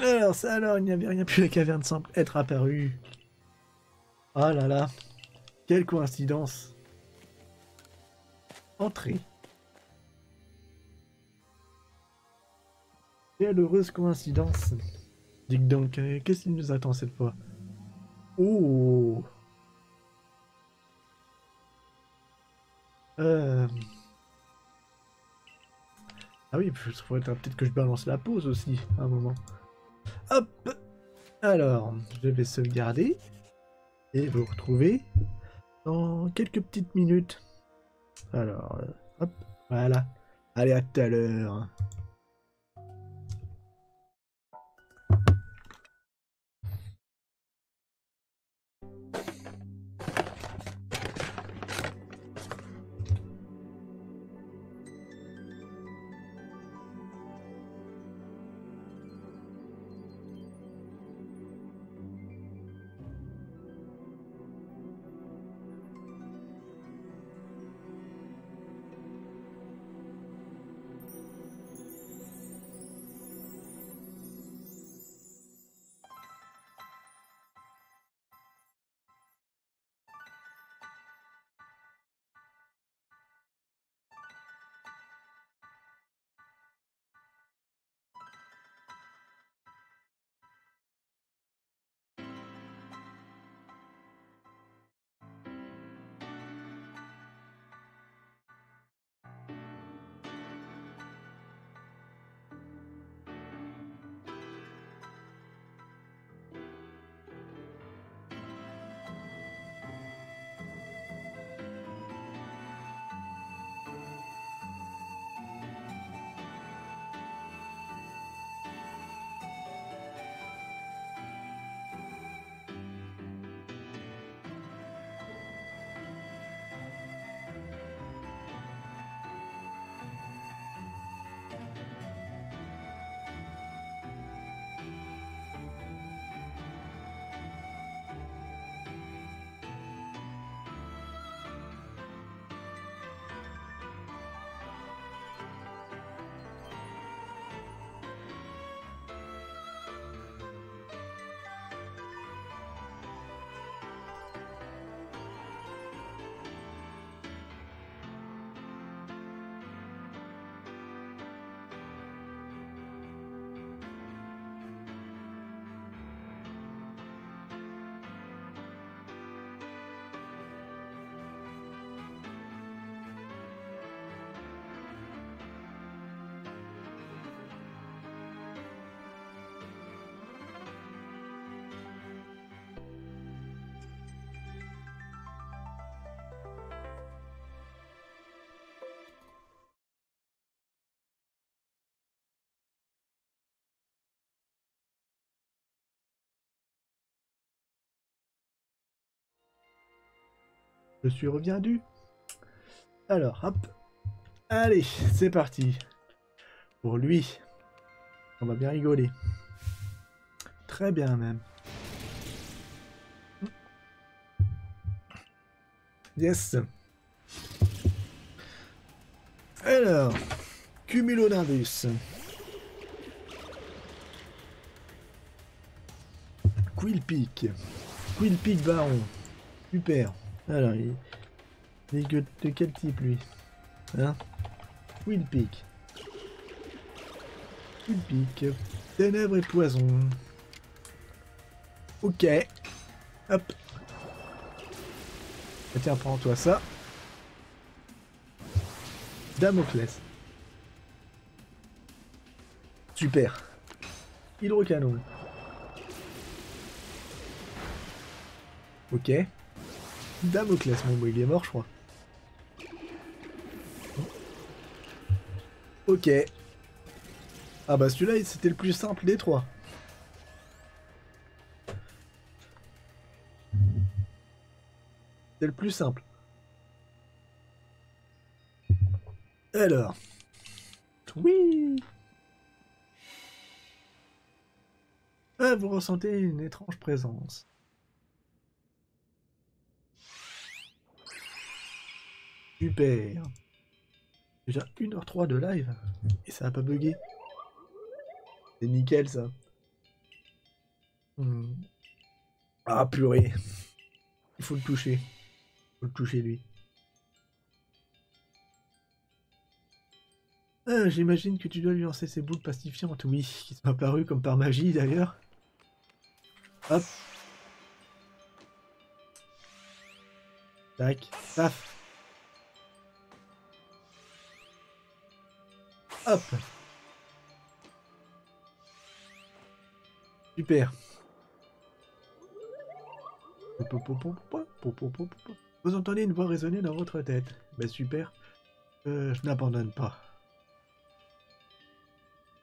Alors, ça alors, il n'y avait rien plus, la caverne semble être apparue. Oh là là, quelle coïncidence. Entrée. Quelle heureuse coïncidence. Dites donc, qu'est-ce qui nous attend cette fois? Oh. Ah oui, il faudrait peut-être que je balance la pause aussi, à un moment. Hop. Alors, je vais sauvegarder. Et vous retrouver dans quelques petites minutes. Alors, hop, voilà. Allez, à tout à l'heure. Je suis revenu. Alors, hop. Allez, c'est parti. Pour lui. On va bien rigoler. Très bien même. Yes. Alors, Cumulonimbus. Qwilpik. Qwilpik Baron. Super. Alors, il est de quel type lui? Hein? Qwilpik. Qwilpik. Ténèbres et poison. Ok. Hop. Et tiens, prends-toi ça. Damoclès. Super. Hydrocanon. Ok. Damoclès, mon boy, il est mort, je crois. Ok. Ah bah celui-là, c'était le plus simple des trois. C'est le plus simple. Alors. Oui. Ah, vous ressentez une étrange présence. Super. Déjà 1h03 de live et ça n'a pas bugué. C'est nickel ça. Ah purée. Il faut le toucher. Il faut le toucher lui. Ah, j'imagine que tu dois lui lancer ses boules pacifiantes, oui, qui sont apparues comme par magie d'ailleurs. Hop. Tac. Paf. Hop. Super. Vous entendez une voix résonner dans votre tête. Bah super. Je n'abandonne pas.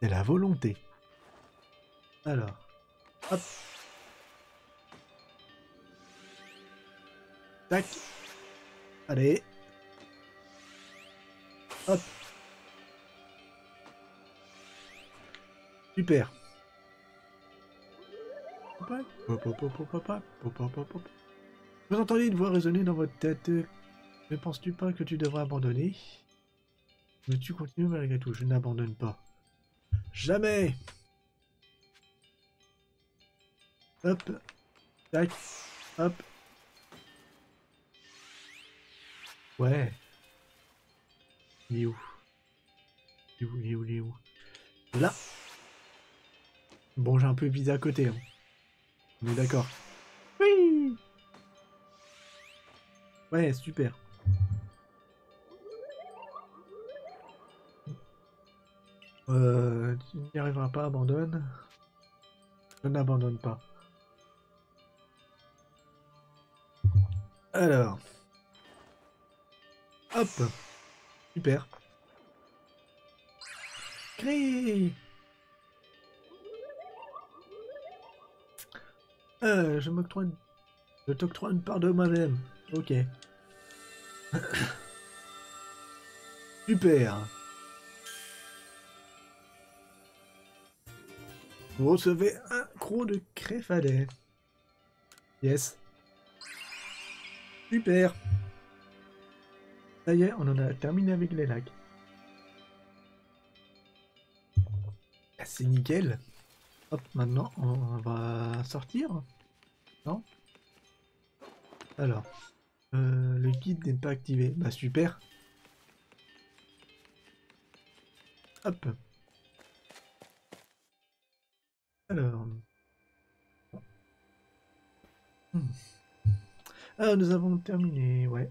C'est la volonté. Alors. Hop. Tac. Allez. Hop. Super. Vous entendez une voix résonner dans votre tête. Ne penses-tu pas que tu devrais abandonner? Mais tu continues malgré tout. Je n'abandonne pas. Jamais. Hop. Tac. Hop. Ouais. Il est où? Il est où? Là. Bon, j'ai un peu visé à côté. Hein. On est d'accord. Oui. Ouais, super. Tu n'y arriveras pas, abandonne. Je n'abandonne pas. Alors. Hop. Super. Cri. Je t'octroie une part de moi-même. Ok. Super. Vous recevez un croc de Créfollet. Yes. Super. Ça y est, on en a terminé avec les lacs. C'est nickel. Hop, maintenant on va sortir. Non? Alors, le guide n'est pas activé. Bah super. Hop. Alors. Ah, nous avons terminé, ouais.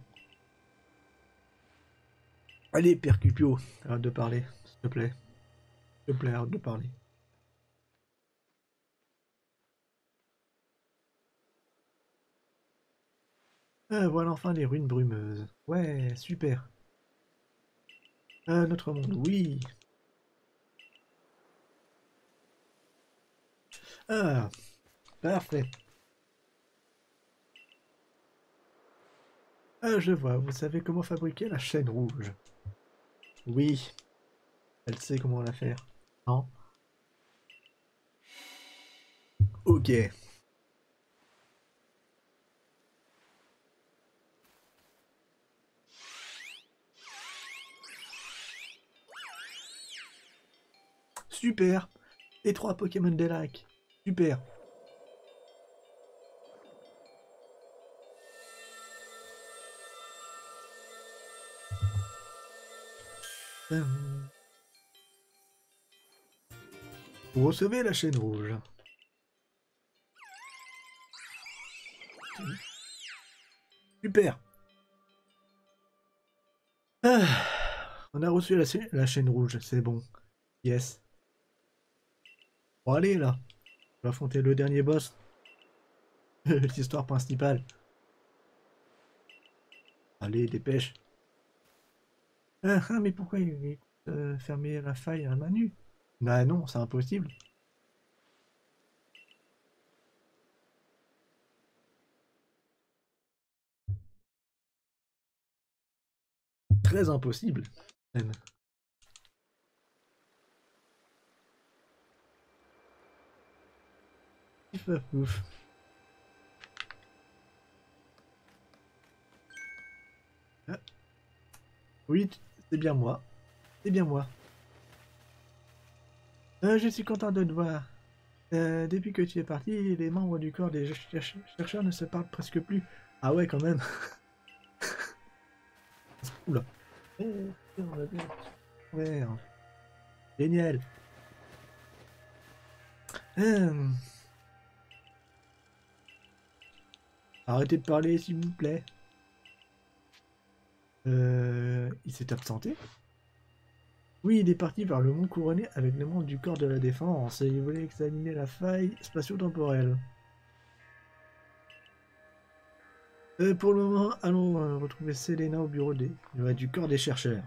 Allez, Percupio, arrête de parler, s'il te plaît. S'il te plaît, arrête de parler. Voilà enfin les ruines brumeuses. Ouais, super. Notre monde, oui. Ah, parfait. Ah, je vois, vous savez comment fabriquer la chaîne rouge. Oui. Elle sait comment la faire. Non. Ok. Super. Et 3 Pokémon des lacs. Super. Vous recevez la chaîne rouge. Super. Ah, on a reçu la chaîne rouge, c'est bon. Yes. Bon allez là, on va affronter le dernier boss. L'histoire principale. Allez, dépêche. Ah, mais pourquoi il est fermé la faille à main nue? Bah non, c'est impossible. Très impossible. Même. Ouf. Ah. Oui, c'est bien moi. C'est bien moi. Je suis content de te voir. Depuis que tu es parti, les membres du corps des chercheurs ne se parlent presque plus. Ah ouais, quand même. Oula. Génial. Arrêtez de parler, s'il vous plaît. Il s'est absenté. Oui, il est parti vers le mont couronné avec le membre du corps de la défense et il voulait examiner la faille spatio-temporelle. Pour le moment, allons retrouver Selena au bureau du corps des chercheurs.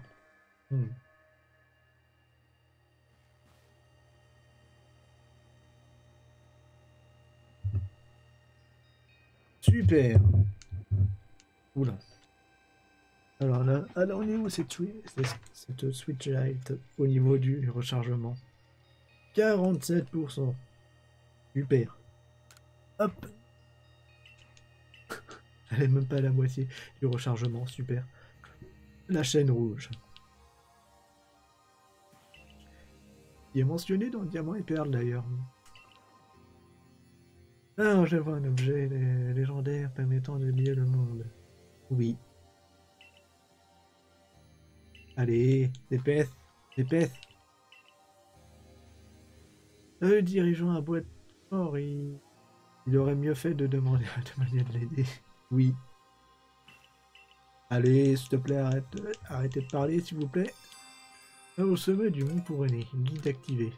Super. Oula. Alors là, on est où cette switch light au niveau du rechargement? 47%. Super. Hop. Elle est même pas à la moitié du rechargement. Super. La chaîne rouge. Il est mentionné dans Diamant et Perle d'ailleurs. Ah, je vois un objet légendaire permettant de lier le monde. Oui. Allez, dépêche, dépêche. Le dirigeant aboie fort, il aurait mieux fait de demander à Tamania de l'aider. Oui. Allez, s'il te plaît, arrêtez de parler, s'il vous plaît. Au sommet du mont couronné, guide activé.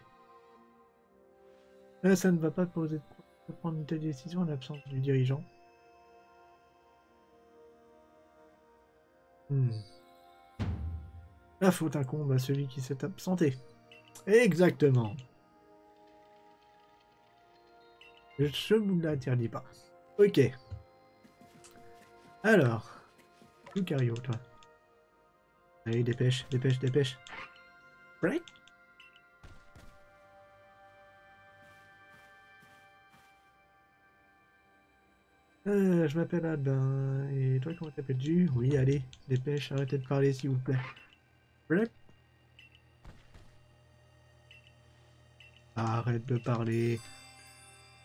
Là, ça ne va pas poser de prendre une telle décision en l'absence du dirigeant. La faute incombe à celui qui s'est absenté. Exactement. Je vous l'interdis pas. Ok. Alors. Lucario, toi. Allez, dépêche, dépêche, dépêche. Break. Je m'appelle Abin. Et toi, comment t'appelles-tu? Oui, allez, dépêche, arrêtez de parler, s'il vous plaît. Arrête de parler.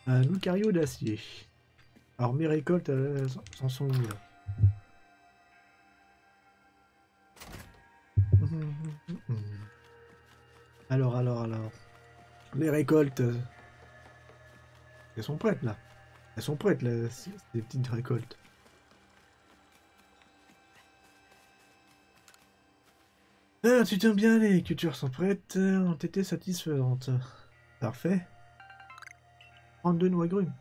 Un Lucario d'acier. Alors mes récoltes s'en sont où là? Alors. Les récoltes. Elles sont prêtes là. Elles sont prêtes là, ces petites récoltes. Ah, tu tiens bien, les cultures sont prêtes, ont été satisfaisantes. Parfait. 32 noix grumes.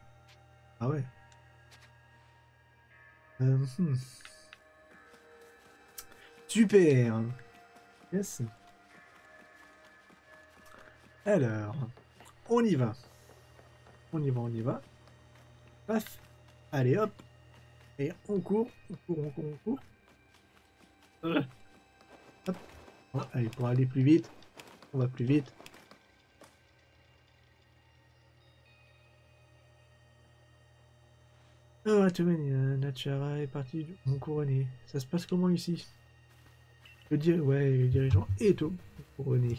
Ah ouais. Super. Yes. Alors, on y va. On y va, on y va. Paf. Allez, hop. Et on court. Hop. Bon, allez, pour aller plus vite, on va plus vite. Ah, tu vois, Natchara est partie du Mont-Couronné. Ça se passe comment ici? Le dirigeant est au Mont-Couronné.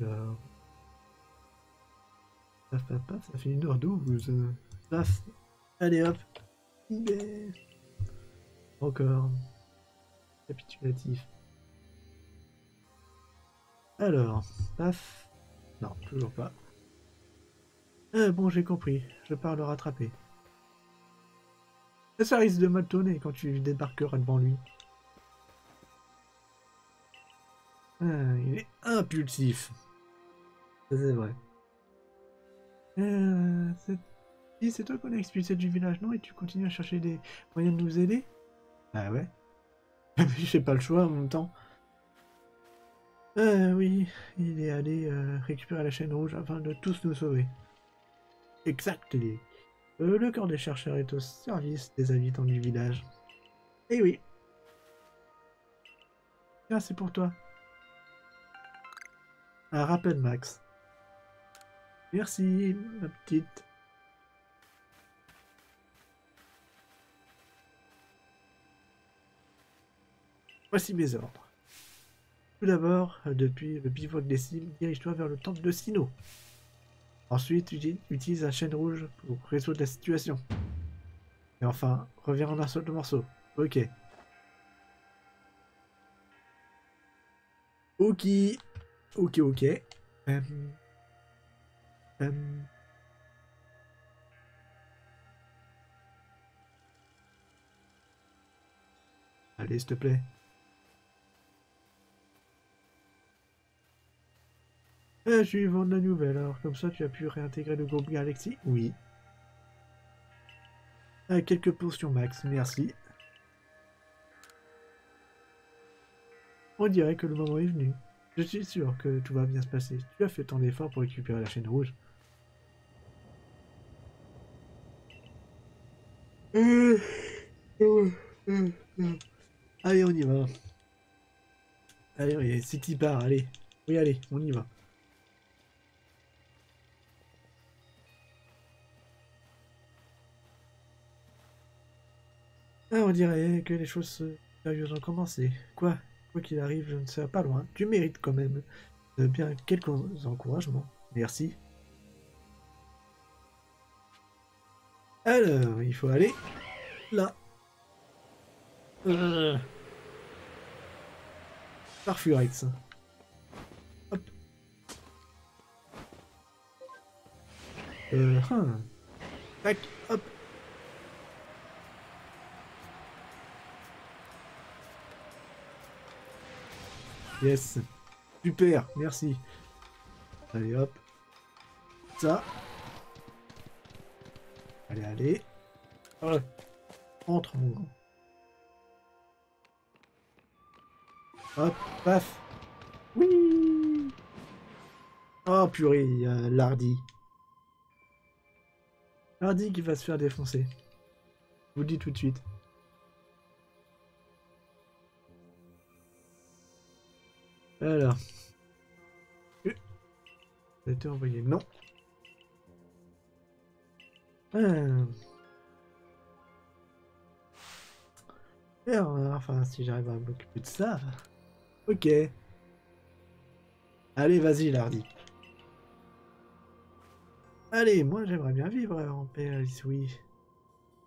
Ça fait 1h12. Paf. Allez hop. Encore. Capitulatif. Alors. Paf. Non, toujours pas. Bon, j'ai compris. Je pars le rattraper. Ça risque de mal tourner quand tu débarqueras devant lui. Il est impulsif. Ça, c'est vrai. C'est toi qu'on a expulsé du village, non? Et tu continues à chercher des moyens de nous aider? Ah ouais. J'ai pas le choix en même temps. Oui, il est allé récupérer la chaîne rouge afin de tous nous sauver. Exactement. Le corps des chercheurs est au service des habitants du village. Eh oui. Tiens, c'est pour toi. Un rappel, Max. Merci, ma petite. Voici mes ordres. Tout d'abord, depuis le bivouac des cibles, dirige-toi vers le temple de Sino. Ensuite, utilise la chaîne rouge pour résoudre la situation. Et enfin, reviens en un seul morceau. Ok. Ok. Allez, s'il te plaît. Je vais vendre la nouvelle, alors comme ça tu as pu réintégrer le groupe Galaxy? Oui. Quelques potions max, merci. On dirait que le moment est venu. Je suis sûr que tout va bien se passer. Tu as fait tant d'efforts pour récupérer la chaîne rouge. Allez, on y va. Allez, c'est qui part, allez. Oui, allez, on y va. Ah, on dirait que les choses sérieuses ont commencé. Quoi qu'il arrive, je ne serai pas loin. Tu mérites quand même bien quelques encouragements. Merci. Alors, il faut aller là. Farfurex. Hop. Tac, hop. Yes. Super, merci. Allez, hop. Ça. Allez. Voilà. Entre, mon grand. Hop, paf. Oui. Oh, purée, L'Hardy. L'Hardy qui va se faire défoncer. Je vous le dis tout de suite. Alors. Ça a été envoyé. Non. Enfin, si j'arrive à m'occuper de ça. Ok. Allez, vas-y, L'Hardy. Allez, moi j'aimerais bien vivre en paix, Alice, oui.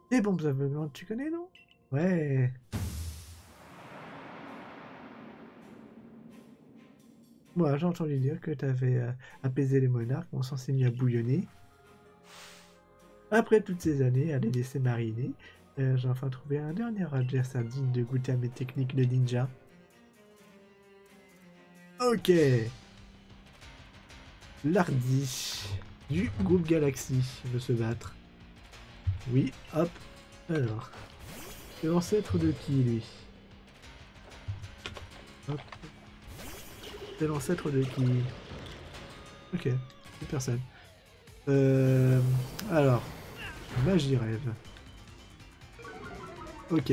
Des bombes aveuglantes, tu connais, non? Ouais. Moi, j'ai entendu dire que tu avais apaisé les monarques, on s'en s'est mis à bouillonner. Après toutes ces années à les laisser mariner, j'ai enfin trouvé un dernier adversaire digne de goûter à mes techniques de ninja. Ok. L'Hardy du groupe Galaxy veut se battre. Oui, hop. Alors. C'est l'ancêtre de qui, lui? Hop. C'est l'ancêtre de qui? Ok, c'est personne. Alors, Bah j'y rêve. Ok.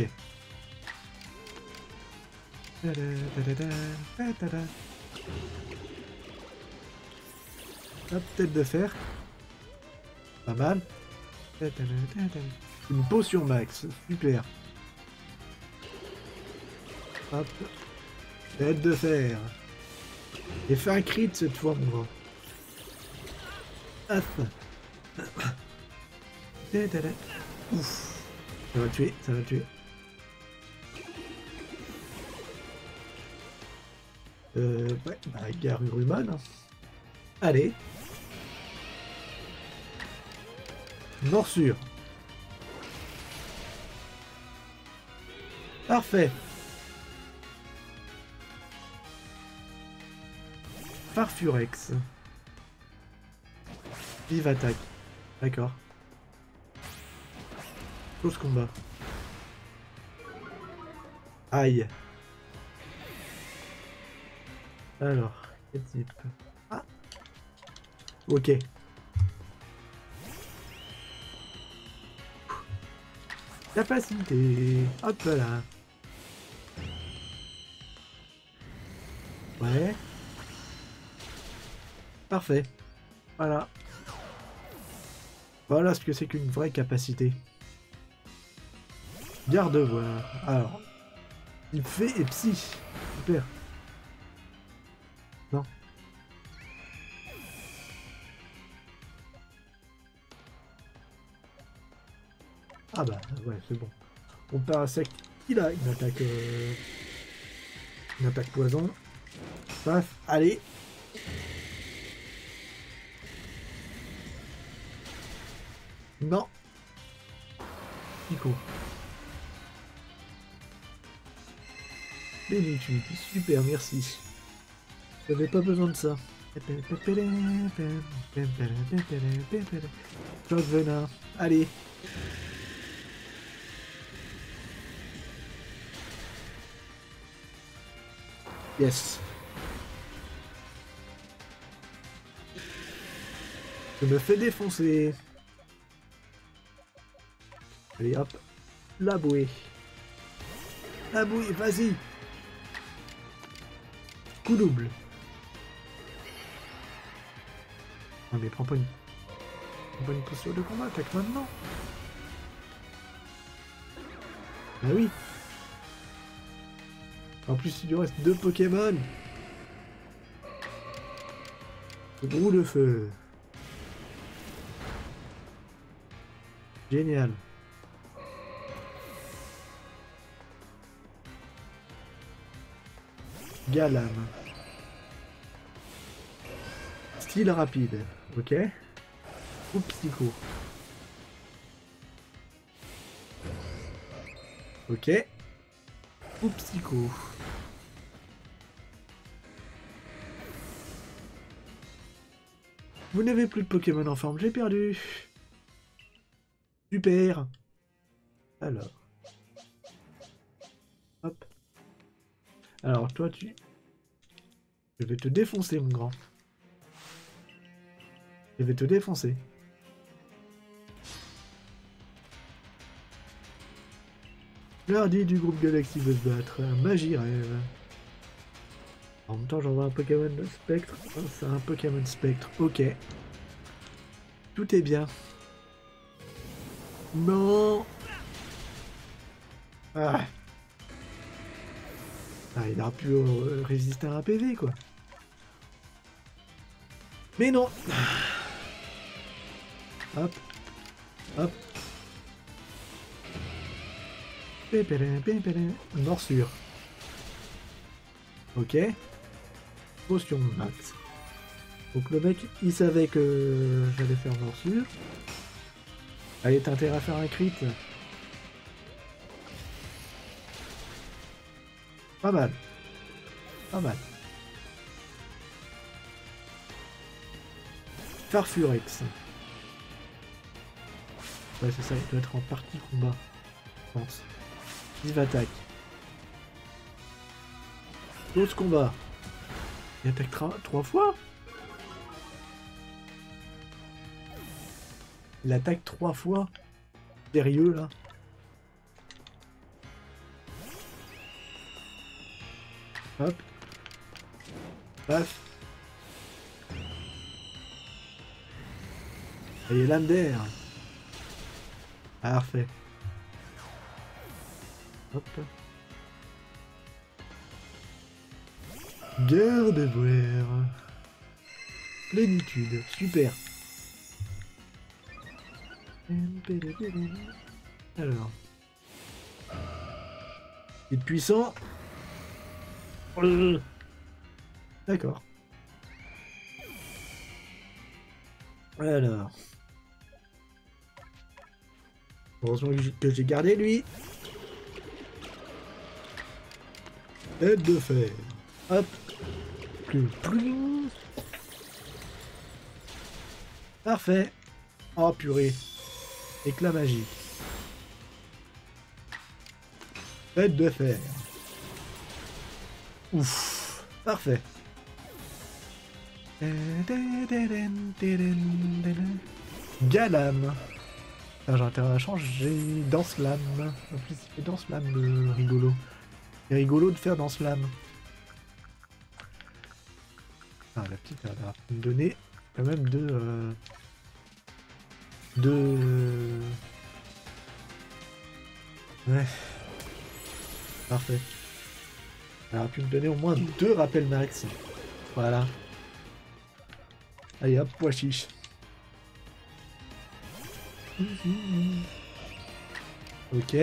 Hop, tête de fer. Pas mal. Une potion max, super. Hop. Tête de fer. Et fais un crit cette fois, mon grand. Ouf. Ça va le tuer, ça va le tuer. Ouais, bah Garurumon. Allez. Morsure. Parfait. Farfurex. Vive attaque. D'accord. Close combat. Aïe. Alors, quel type? Ah. Ok. Capacité. Hop là. Ouais. Parfait. Voilà. Voilà ce que c'est qu'une vraie capacité. Garde voir. Alors. Il fait et psy. Super. Non. Ah bah ouais, c'est bon. On part à sec. Il a une attaque. Une attaque poison. Paf. Allez. Non. Pico. Bénitude. Super, merci. J'avais pas besoin de ça. Claude Venin. Allez. Yes. Je me fais défoncer. Allez hop, la bouée. La bouée, vas-y. Coup double. Non mais prends pas une posture de combat, attaque maintenant. Bah oui. En plus il lui reste 2 Pokémon. Roue de feu. Génial. Galam. Style rapide. Ok. Ou psycho. Ok. Ou psycho. Vous n'avez plus de Pokémon en forme. J'ai perdu. Super. Alors. Hop. Alors toi tu... Je vais te défoncer mon grand. Je vais te défoncer. L'Hardy du groupe Galaxy veut se battre. Magie rêve. En même temps j'envoie un Pokémon Spectre. Oh, c'est un Pokémon Spectre. Ok. Tout est bien. Non. Ah. Ah, il a pu résister à un PV, quoi. Mais non. Hop. Hop. Pépélin, pépélin. Morsure. Ok. Potion max. Donc le mec, il savait que j'allais faire morsure. Allez, t'as intérêt à faire un crit. Pas mal. Pas mal. Farfurex. Ouais, c'est ça, il doit être en partie combat, je pense. Vive attaque. Close combat. Il attaque 3 fois. Il attaque 3 fois. sérieux là. Hop. Paf. Et Lander. Parfait. Hop. Guerre de voir. Plénitude. Super. Alors. Il est puissant. D'accord. Alors. Heureusement que j'ai gardé lui. Tête de fer. Hop. Parfait. Oh purée. Éclat magique. Tête de fer. Ouf. Parfait. Galam. Ah, j'ai intérêt à changer danse lame. En plus il fait danse lame le rigolo. C'est rigolo de faire danse lame. Ah la petite elle va me donner quand même de... Ouais. Parfait. Elle aurait pu me donner au moins 2 rappels max. Voilà. Allez hop, Poichiche. Ok.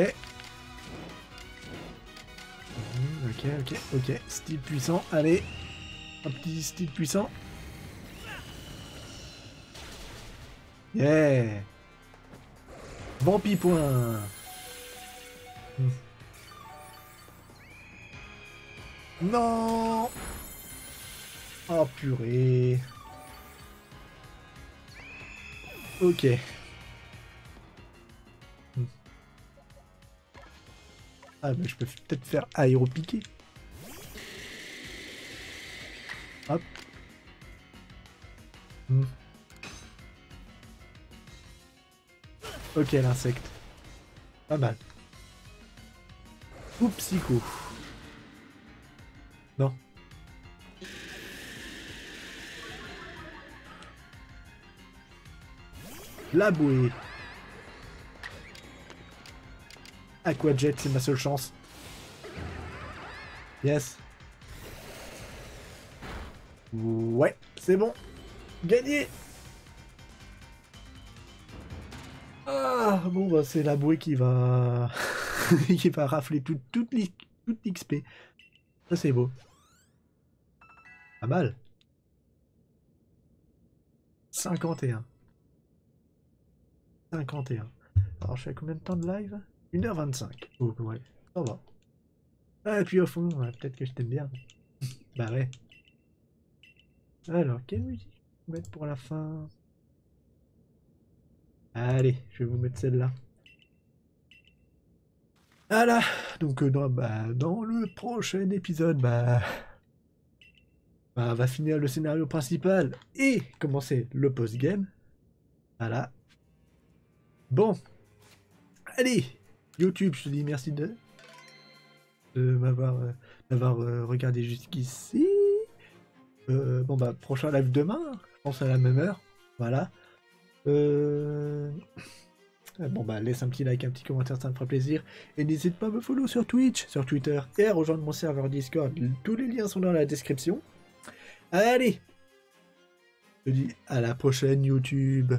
Ok. Style puissant, allez. Un petit style puissant. Yeah. Vampipoint. Non. Oh purée. Ok. Ah mais je peux peut-être faire aéropiquer. Hop. Ok l'insecte. Pas mal. Ou psycho. Non. La bouée. Aquajet, c'est ma seule chance. Yes. Ouais, c'est bon. Gagné. Ah, bon, bah, c'est la bouée qui va... qui va rafler toute l'XP. Ça, c'est beau. Pas mal. 51. 51. Alors, je fais combien de temps de live ? 1h25. Oh, ouais, ça va. Ah, et puis au fond, ouais, peut-être que je t'aime bien. Bah ouais. Alors, quelle musique je vais mettre pour la fin? Allez, je vais vous mettre celle-là. Voilà. Donc, dans le prochain épisode, on va finir le scénario principal et commencer le post-game. Voilà. Bon. Allez! YouTube, je te dis merci de m'avoir regardé jusqu'ici. Bon bah prochain live demain, je pense à la même heure, voilà. Bon bah laisse un petit like, un petit commentaire, ça me fera plaisir. Et n'hésite pas à me follow sur Twitch, sur Twitter et à rejoindre mon serveur Discord. Tous les liens sont dans la description. Allez, je te dis à la prochaine YouTube.